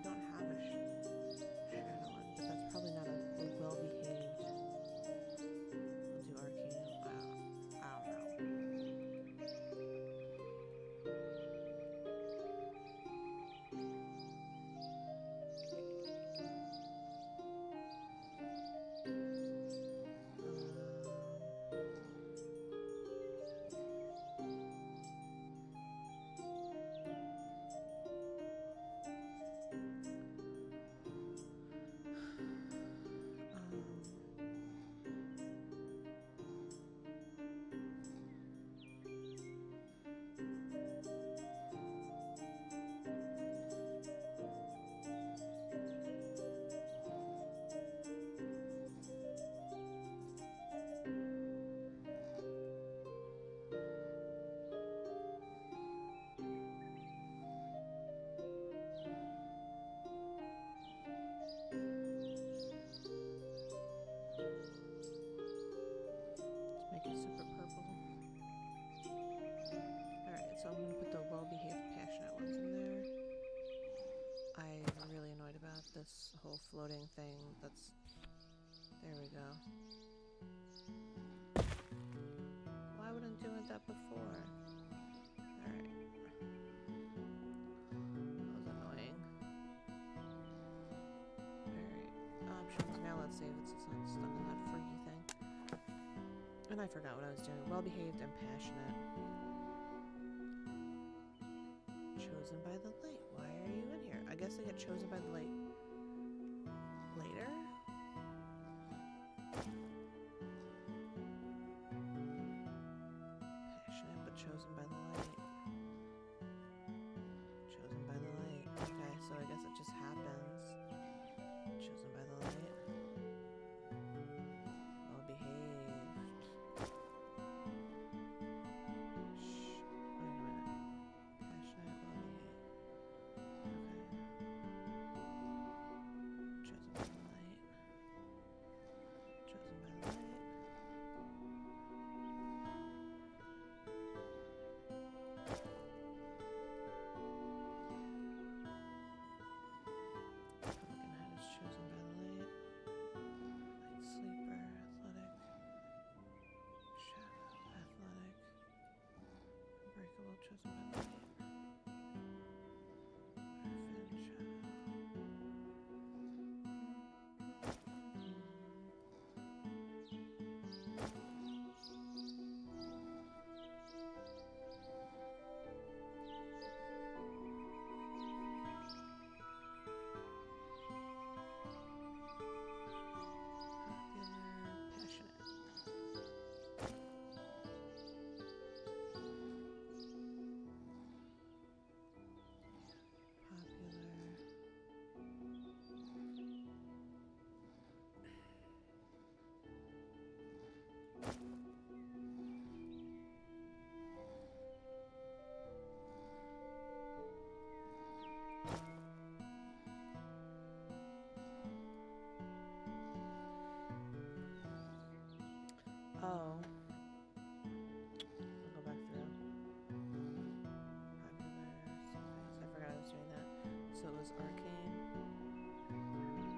I save. Uh-oh. So I'm going to put the well-behaved, passionate ones in there. I'm really annoyed about this whole floating thing. There we go. Why wouldn't I do that before? Alright. That was annoying. Alright. Options. Now let's save it so it's not stuck in that freaky thing. And I forgot what I was doing. Well-behaved and passionate. Chosen by the light. Why are you in here? I guess I get chosen by the light later? Passionate, but chosen by the light. Chosen by the light. Okay, so I guess it just happens. Chosen by the light. Well behaved. Wait a minute. well chosen path. Oh. I'll go back through. Popular spells. I forgot I was doing that. So it was arcane. Arcane here.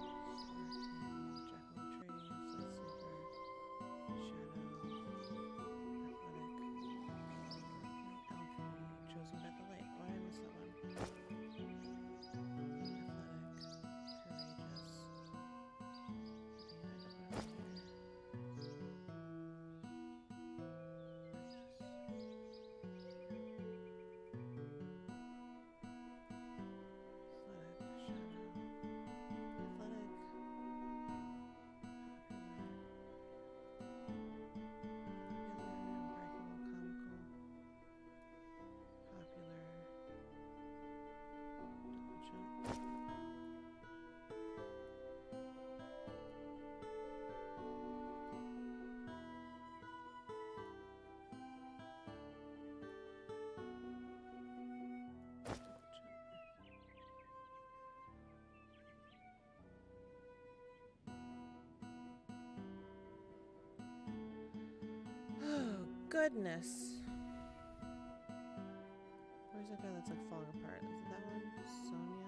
Jackal trees. Lightsaber. Shadow. Athletic. Alchemy. Chosen by the light. Why did I miss that one? Goodness. Where's that guy that's like falling apart? Is it that one? Sonia?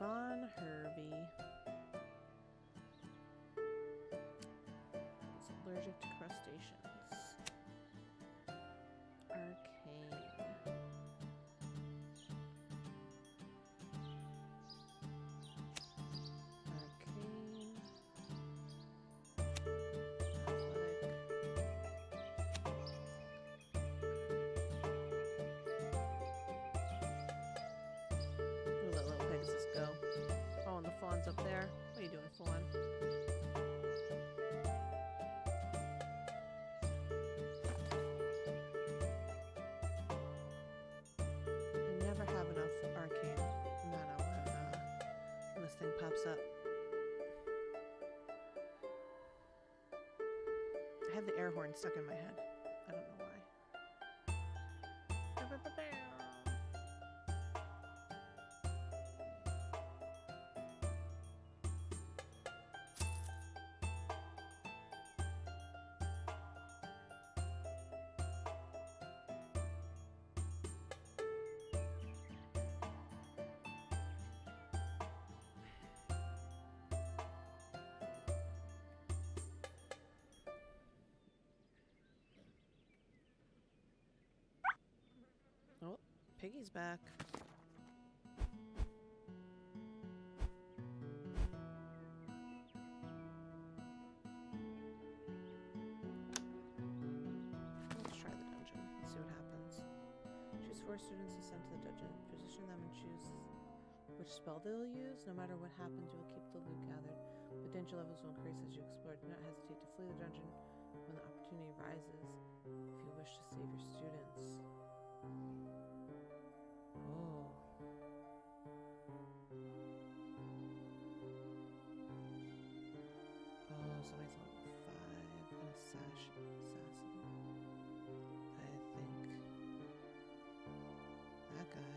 Von Hervey is allergic to crustaceans. Arcane. Up there. What are you doing, Fawn? I never have enough arcane mana when this thing pops up. I have the air horn stuck in my head. I don't know why. Piggy's back. Let's try the dungeon. Let's see what happens. Choose 4 students and send to the dungeon. Position them and choose which spell they'll use. No matter what happens, you will keep the loot gathered. Potential levels will increase as you explore. Do not hesitate to flee the dungeon when the opportunity arises. If you wish to save your students. Oh. Oh, somebody's level 5 and a sash assassin. I think that guy, right?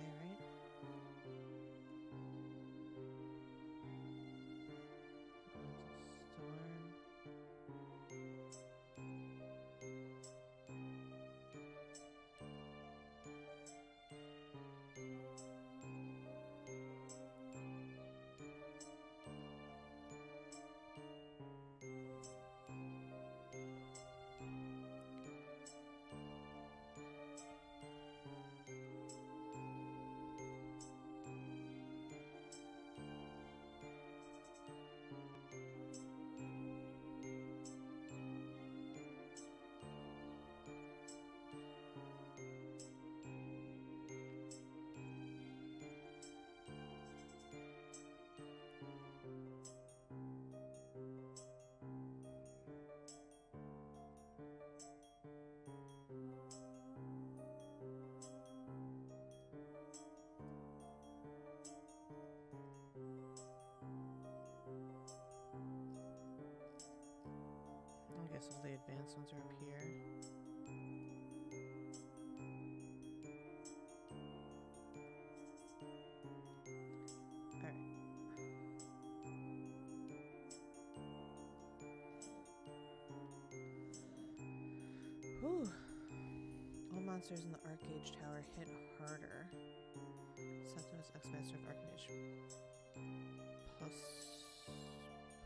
So the advanced ones are up here. Alright. Whew. All monsters in the Arcage Tower hit harder. Septimus, Ex-Master of Arcage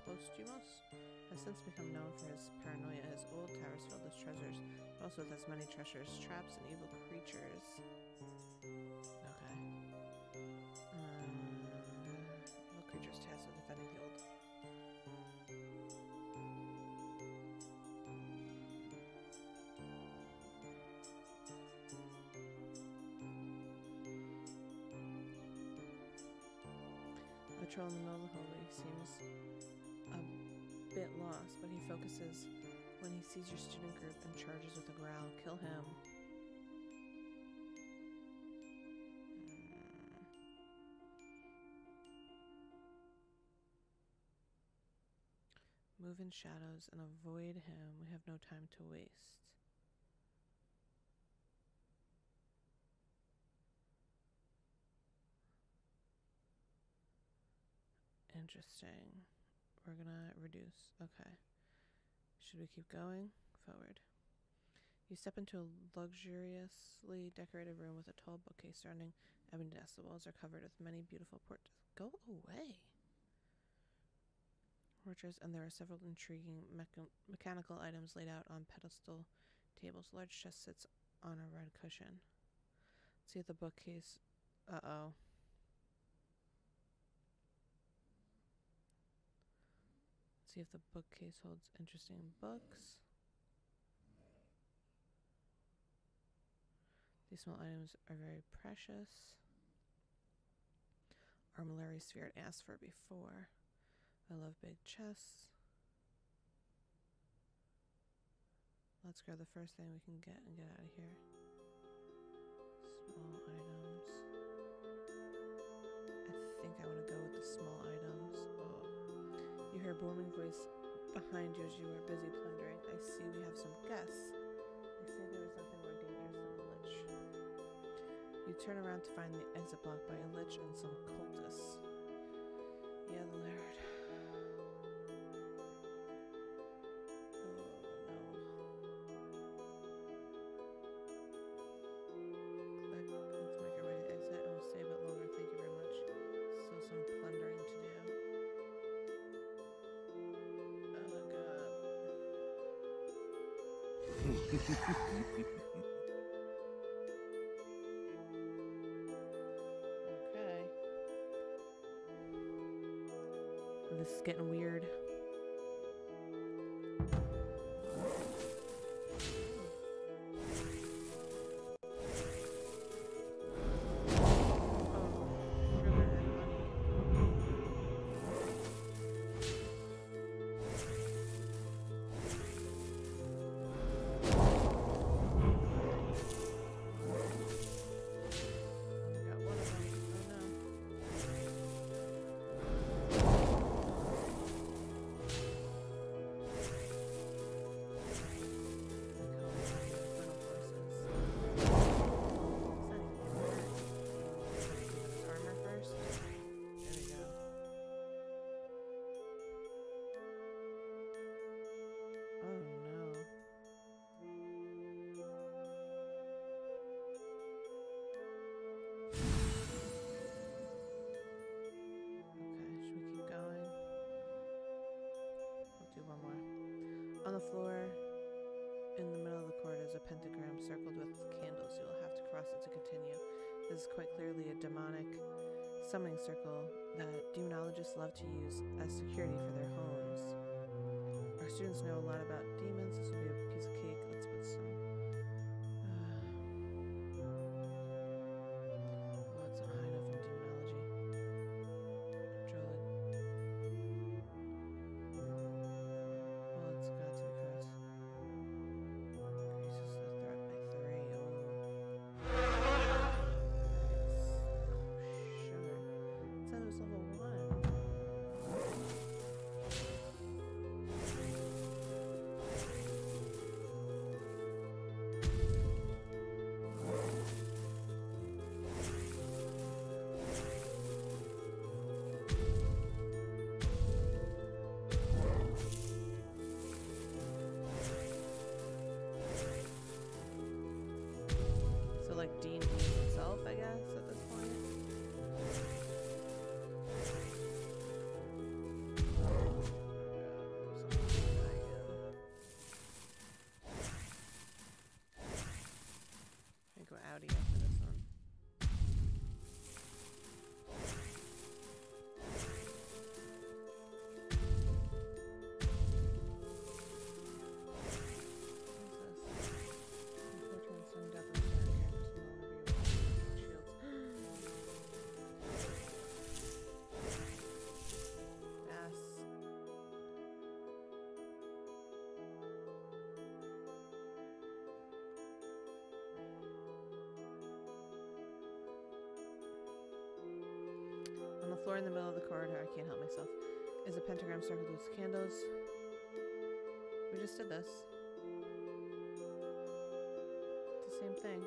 Postumus has since become known for his paranoia. His old tower is filled with treasures, but also with as many treasures, traps, and evil creatures. Okay. Evil creatures tasked with defending the old. A troll in the middle of the hallway seems a bit lost, but he focuses when he sees your student group and charges with a growl. Kill him. Move in shadows and avoid him. We have no time to waste. Interesting. We're gonna reduce. Okay. Should we keep going? Forward. You step into a luxuriously decorated room with a tall bookcase surrounding ebony desk. The walls are covered with many beautiful portraits. Go away! Portraits, and there are several intriguing mechanical items laid out on pedestal tables. A large chest sits on a red cushion. Let's see at the bookcase. Uh-oh. See if the bookcase holds interesting books. These small items are very precious. Armillary sphere I'd asked for before. I love big chests. Let's grab the first thing we can get and get out of here. Small items. I think I want to go with the small items. Oh. You hear a booming voice behind you as you are busy plundering. I see we have some guests. I see there is nothing more dangerous than a lich. You turn around to find the exit blocked by a lich and some cultists. Yeah, the Laird. This is getting weird. On the floor in the middle of the corridor is a pentagram circled with candles. You'll have to cross it to continue. This is quite clearly a demonic summoning circle that demonologists love to use as security for their homes. Our students know a lot about demons. This will be a piece of cake. Let's put some... it's not high enough in demonology. Drill it. Like D&D itself, I guess, at this point. I go outie after this one. On the floor in the middle of the corridor, I can't help myself, is a pentagram circled with candles. We just did this. It's the same thing.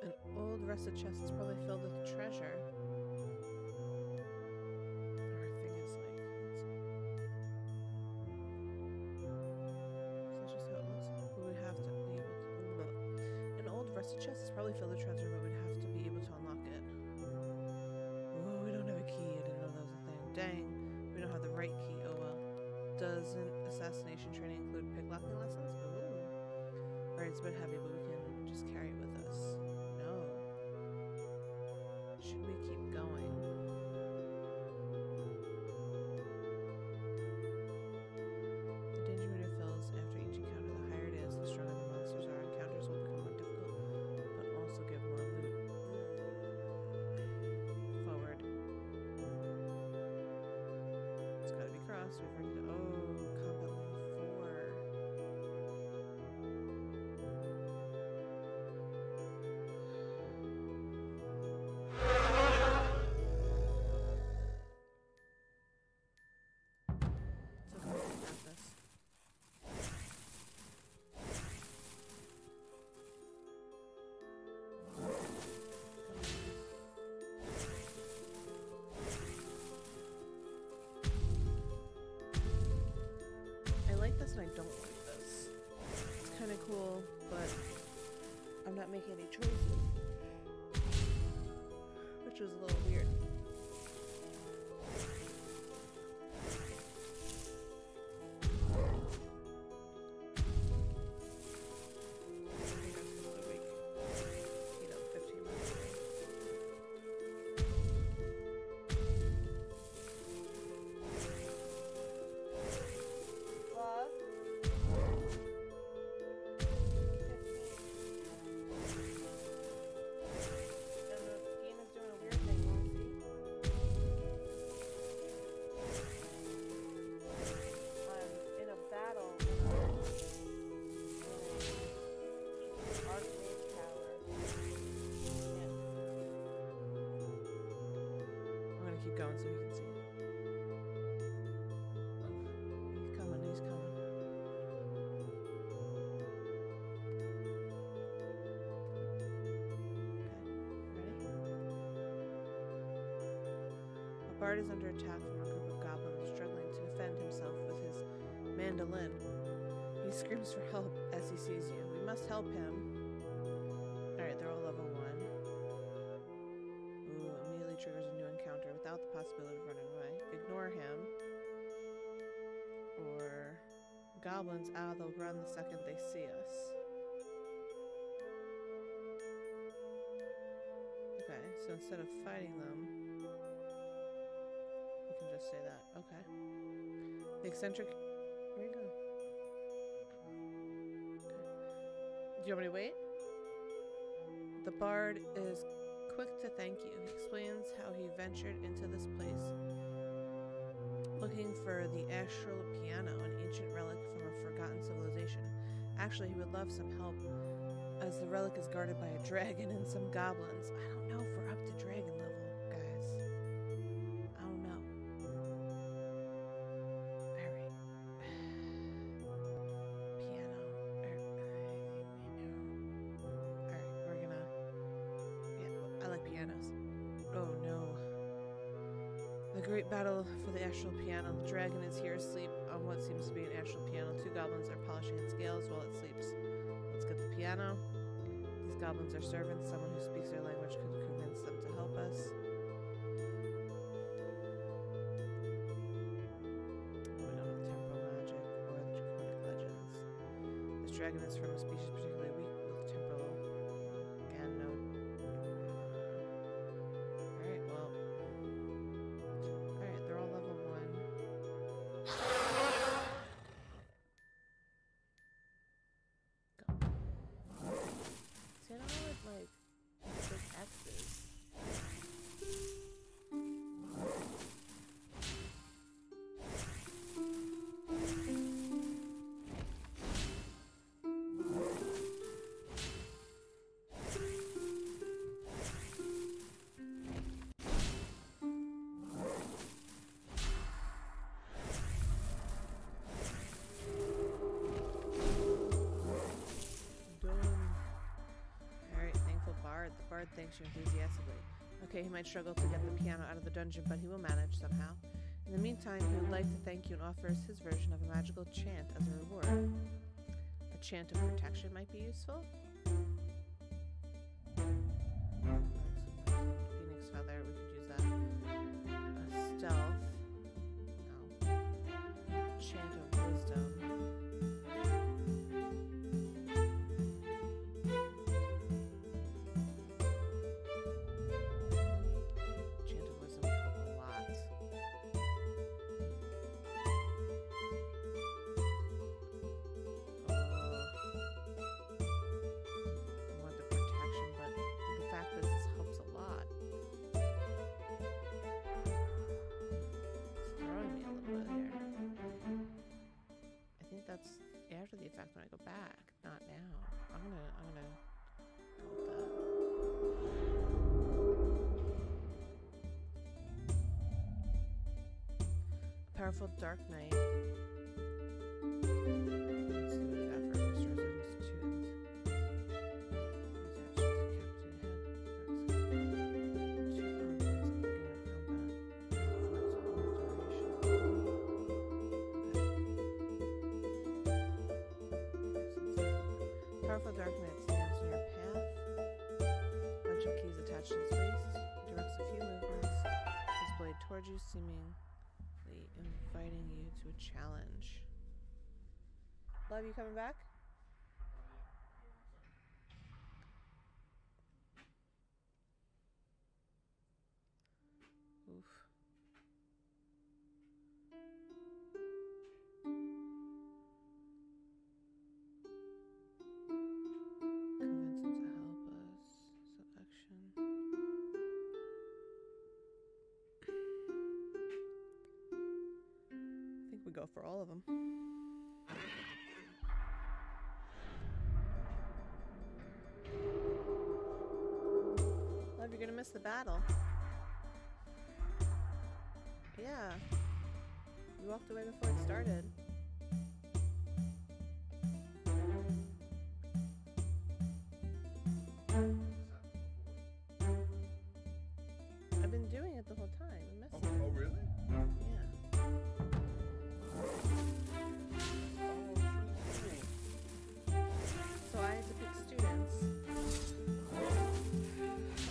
An old rusted chest is probably filled with treasure. An old rusted chest is probably filled with treasure, but we'd have to be able to unlock it. Whoa, we don't have a key. I didn't know that was a thing. Dang, we don't have the right key. Oh well. Doesn't assassination training include pickpocketing lessons? Ooh. or it's a bit heavy, but we can just carry it with us. No. Should we keep going? Bard is under attack from a group of goblins struggling to defend himself with his mandolin. He screams for help as he sees you. We must help him. Alright, they're all level 1. Ooh, immediately triggers a new encounter without the possibility of running away. Ignore him. Or goblins, they'll run the second they see us. Okay, so instead of fighting them, can just say that. Okay. The eccentric... Where you going? Okay. Do you want me to wait? The bard is quick to thank you. He explains how he ventured into this place looking for the astral piano, an ancient relic from a forgotten civilization. Actually, he would love some help as the relic is guarded by a dragon and some goblins. I don't know if we're up to dragon level. For the astral piano, the dragon is here asleep on what seems to be an astral piano. Two goblins are polishing its scales while it sleeps. Let's get the piano. These goblins are servants. Someone who speaks their language could convince them to help us. We don't have tempo magic or the draconic legends. This dragon is from a species particularly weak. Bard thanks you enthusiastically. Okay, he might struggle to get the piano out of the dungeon, but he will manage somehow. In the meantime, he would like to thank you and offers his version of a magical chant as a reward. A chant of protection might be useful. Phoenix feather, we could use that. A stealth. No. Chant of wisdom. powerful dark knight. Powerful dark knight stands in your path. A bunch of keys attached to his waist. Directs a few movements, his blade towards you, seemingly inviting you to a challenge. Love, you coming back? Oof. Go for all of them. Love, you're gonna miss the battle. Yeah. You walked away before it started. I've been doing it the whole time. I missed it. Oh, really? Yeah. So I had to pick students,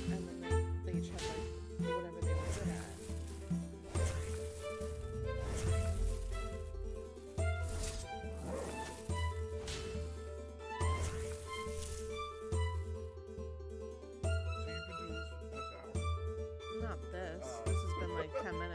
and then they each had like whatever they were good at. So you've been doing this for the past hour? Not this. This has been like 10 minutes.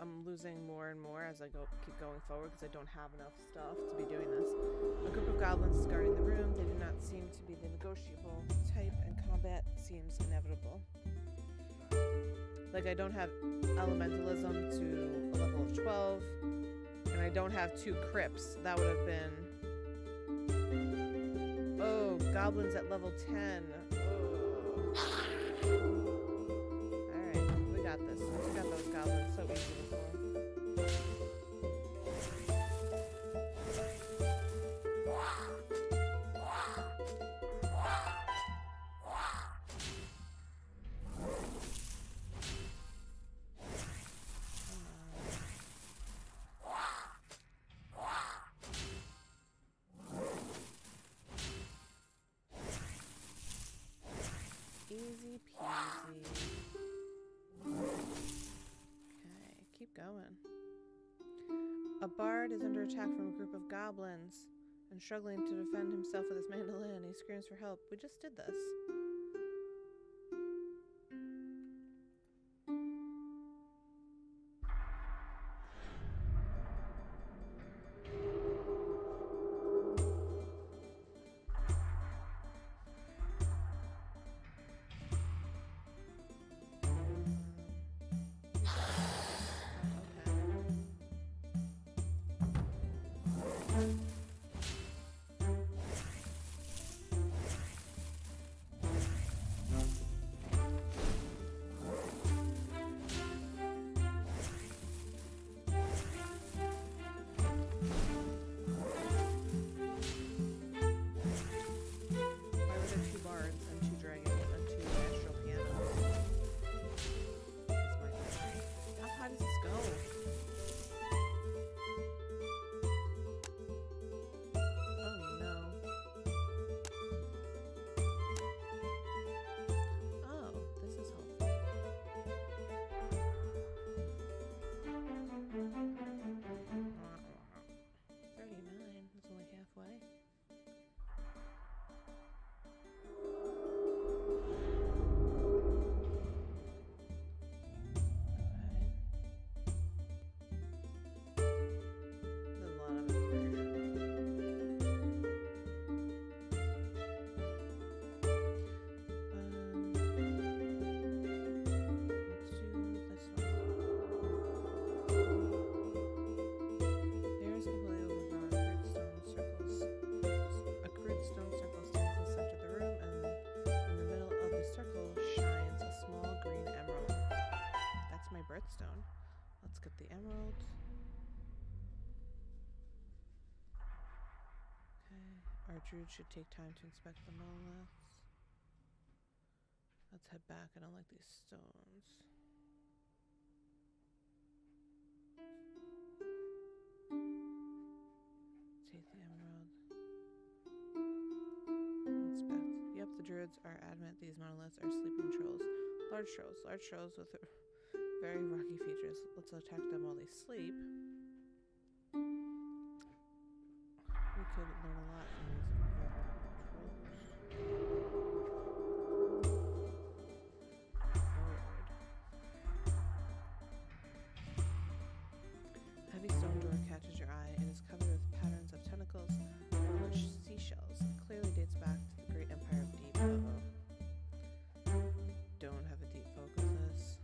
I'm losing more and more as I keep going forward because I don't have enough stuff to be doing this. A group of goblins is guarding the room. They do not seem to be the negotiable type, and combat seems inevitable. Like, I don't have elementalism to a level of 12, and I don't have 2 crypts. That would have been... Oh, goblins at level 10. Easy peasy. Okay, keep going. A bard is under attack from a group of goblins and struggling to defend himself with his mandolin. He screams for help. We just did this. Druid should take time to inspect the monoliths. Let's head back. I don't like these stones. Take the emerald. Inspect. Yep, the druids are adamant these monoliths are sleeping trolls. Large trolls. Large trolls with very rocky features. Let's attack them while they sleep. We could learn a lot from these trolls. Forward. Heavy stone door catches your eye and is covered with patterns of tentacles, from which seashells. It clearly dates back to the Great Empire of Deep. Don't have a deep focus on this.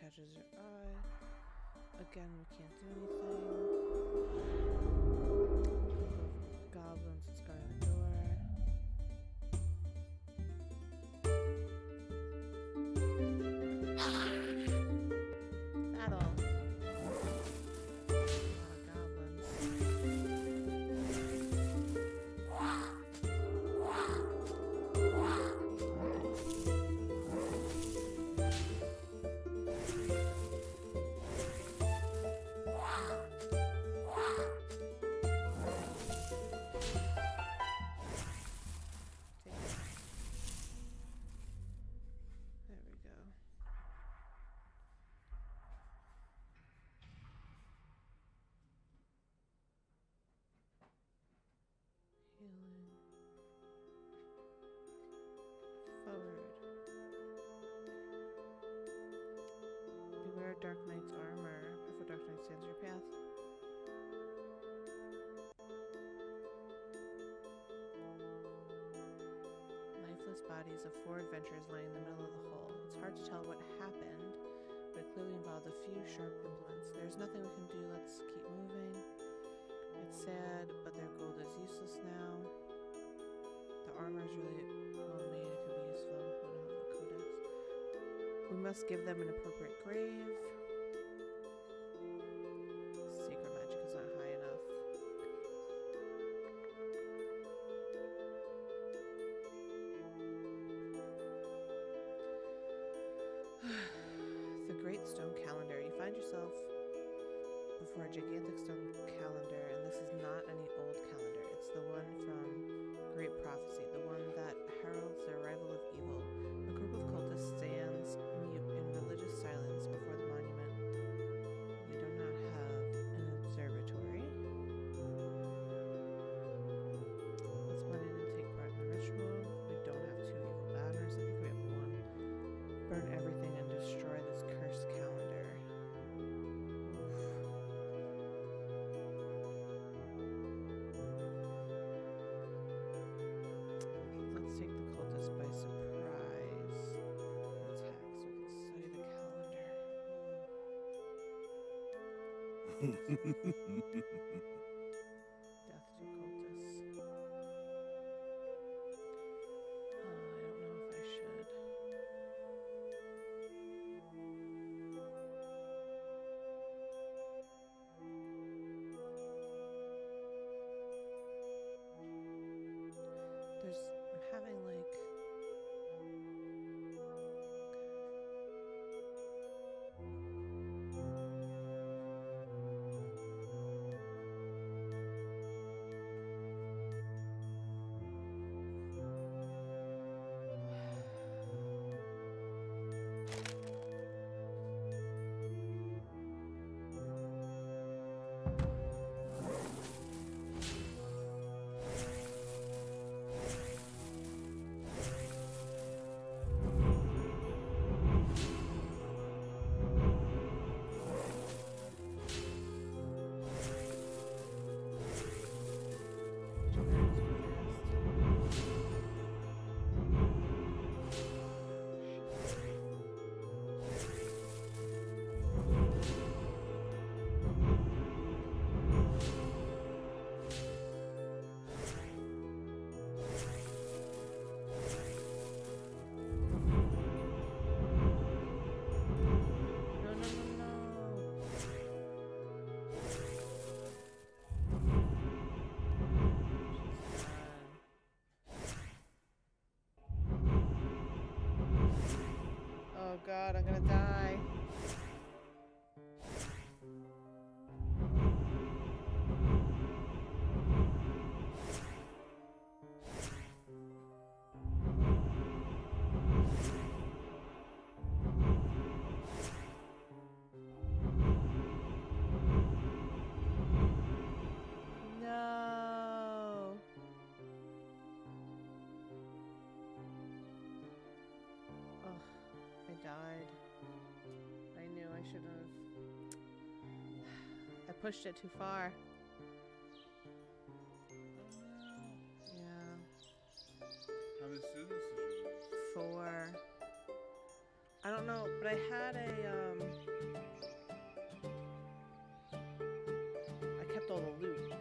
Catches your eye. Again, we can't do anything. Goblins is guarding the door. Battle. A lot of goblins. Dark Knight's armor. Before Dark Knight stands your path. Lifeless bodies of four adventurers lying in the middle of the hole. It's hard to tell what happened, but it clearly involved a few sharp implements. There's nothing we can do. Let's keep moving. It's sad, but their gold is useless now. The armor is really well made. It could be useful. I don't have a codex. We must give them an appropriate grave. For a gigantic stone calendar, and this is not any old calendar. It's the one from Great Prophecy, the one that heralds the arrival of evil. A group of cultists stands mute in religious silence before the monument. They do not have an observatory. Let's blend in and take part in the ritual. We don't have two evil banners. I think we have one. Burn everything and destroy this cursed calendar. Death to cultists. I don't know if I should. I'm having like died. I knew I shouldn't have. I pushed it too far. Yeah. How many students did you lose? 4. I don't know, but I had I kept all the loot,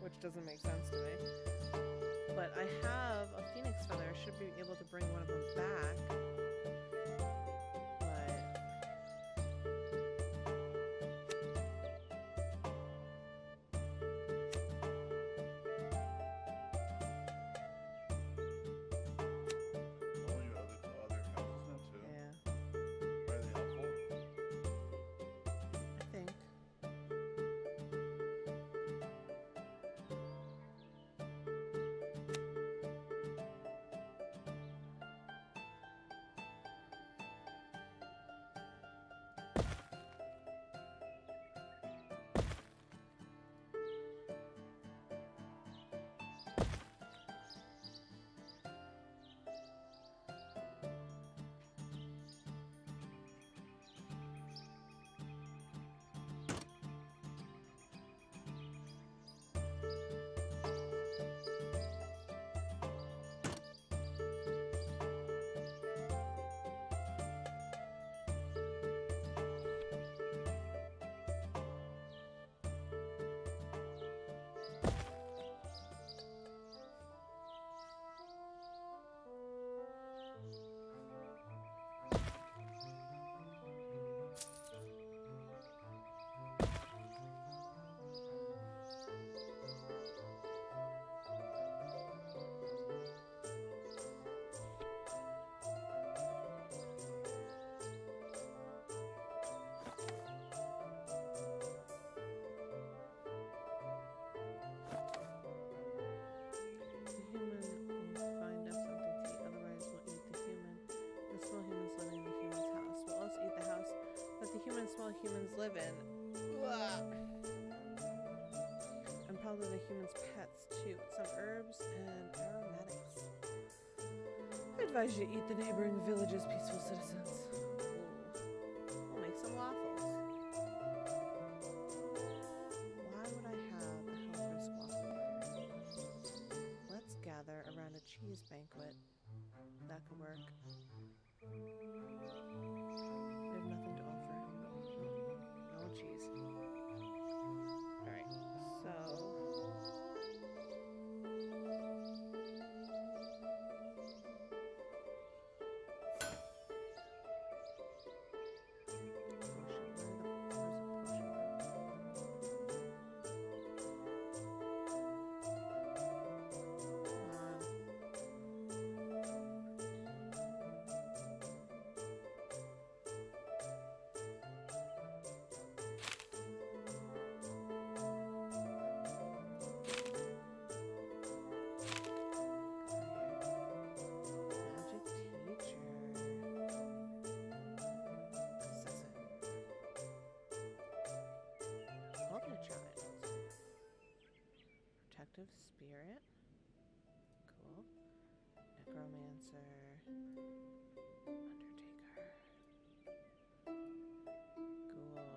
which doesn't make sense to me. But I have a phoenix feather. I should be able to bring one of them back. Humans live in. And probably the humans' pets too. Some herbs and aromatics. I advise you to eat the neighboring village's peaceful citizens. We'll make some waffles. Why would I have a Hellfrisk waffle? Let's gather around a cheese banquet. That could work. We have nothing to offer. Cheese. Alright, so spirit. Cool. Necromancer. Undertaker.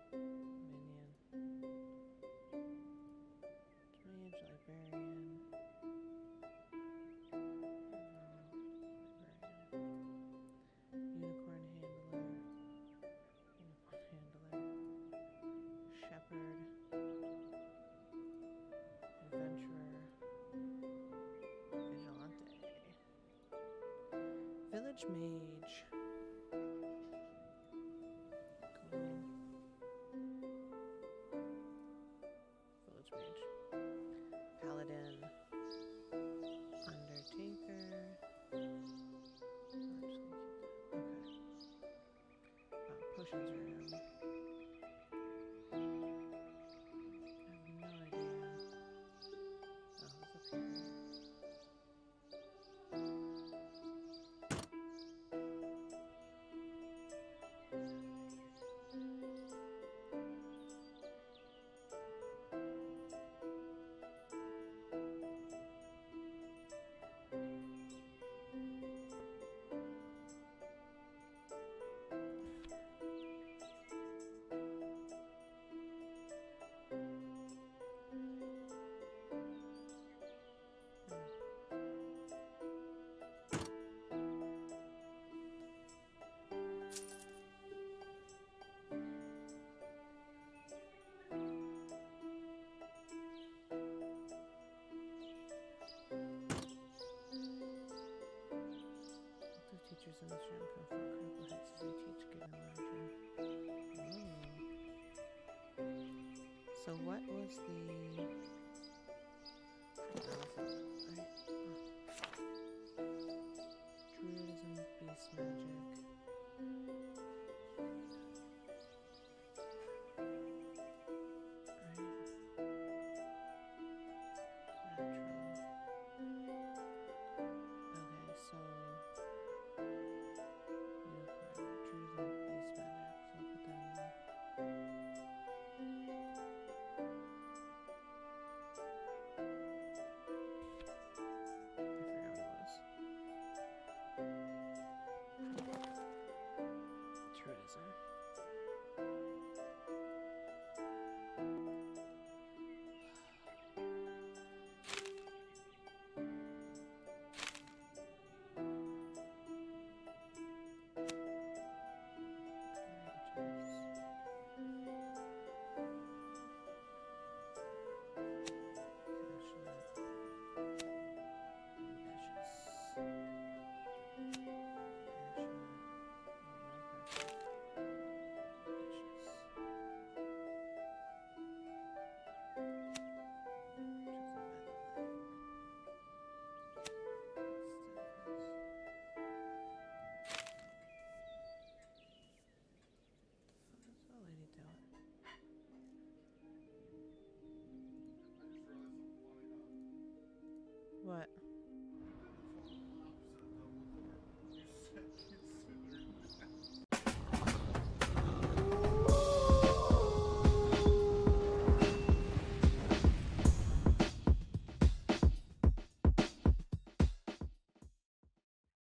Cool. Minion. Mage, librarian. Unicorn handler. Shepherd. Adventurer, vigilante, village mage. Cool. Village mage, paladin, undertaker. I'm just gonna keep that. Okay. Potions room. So what was the...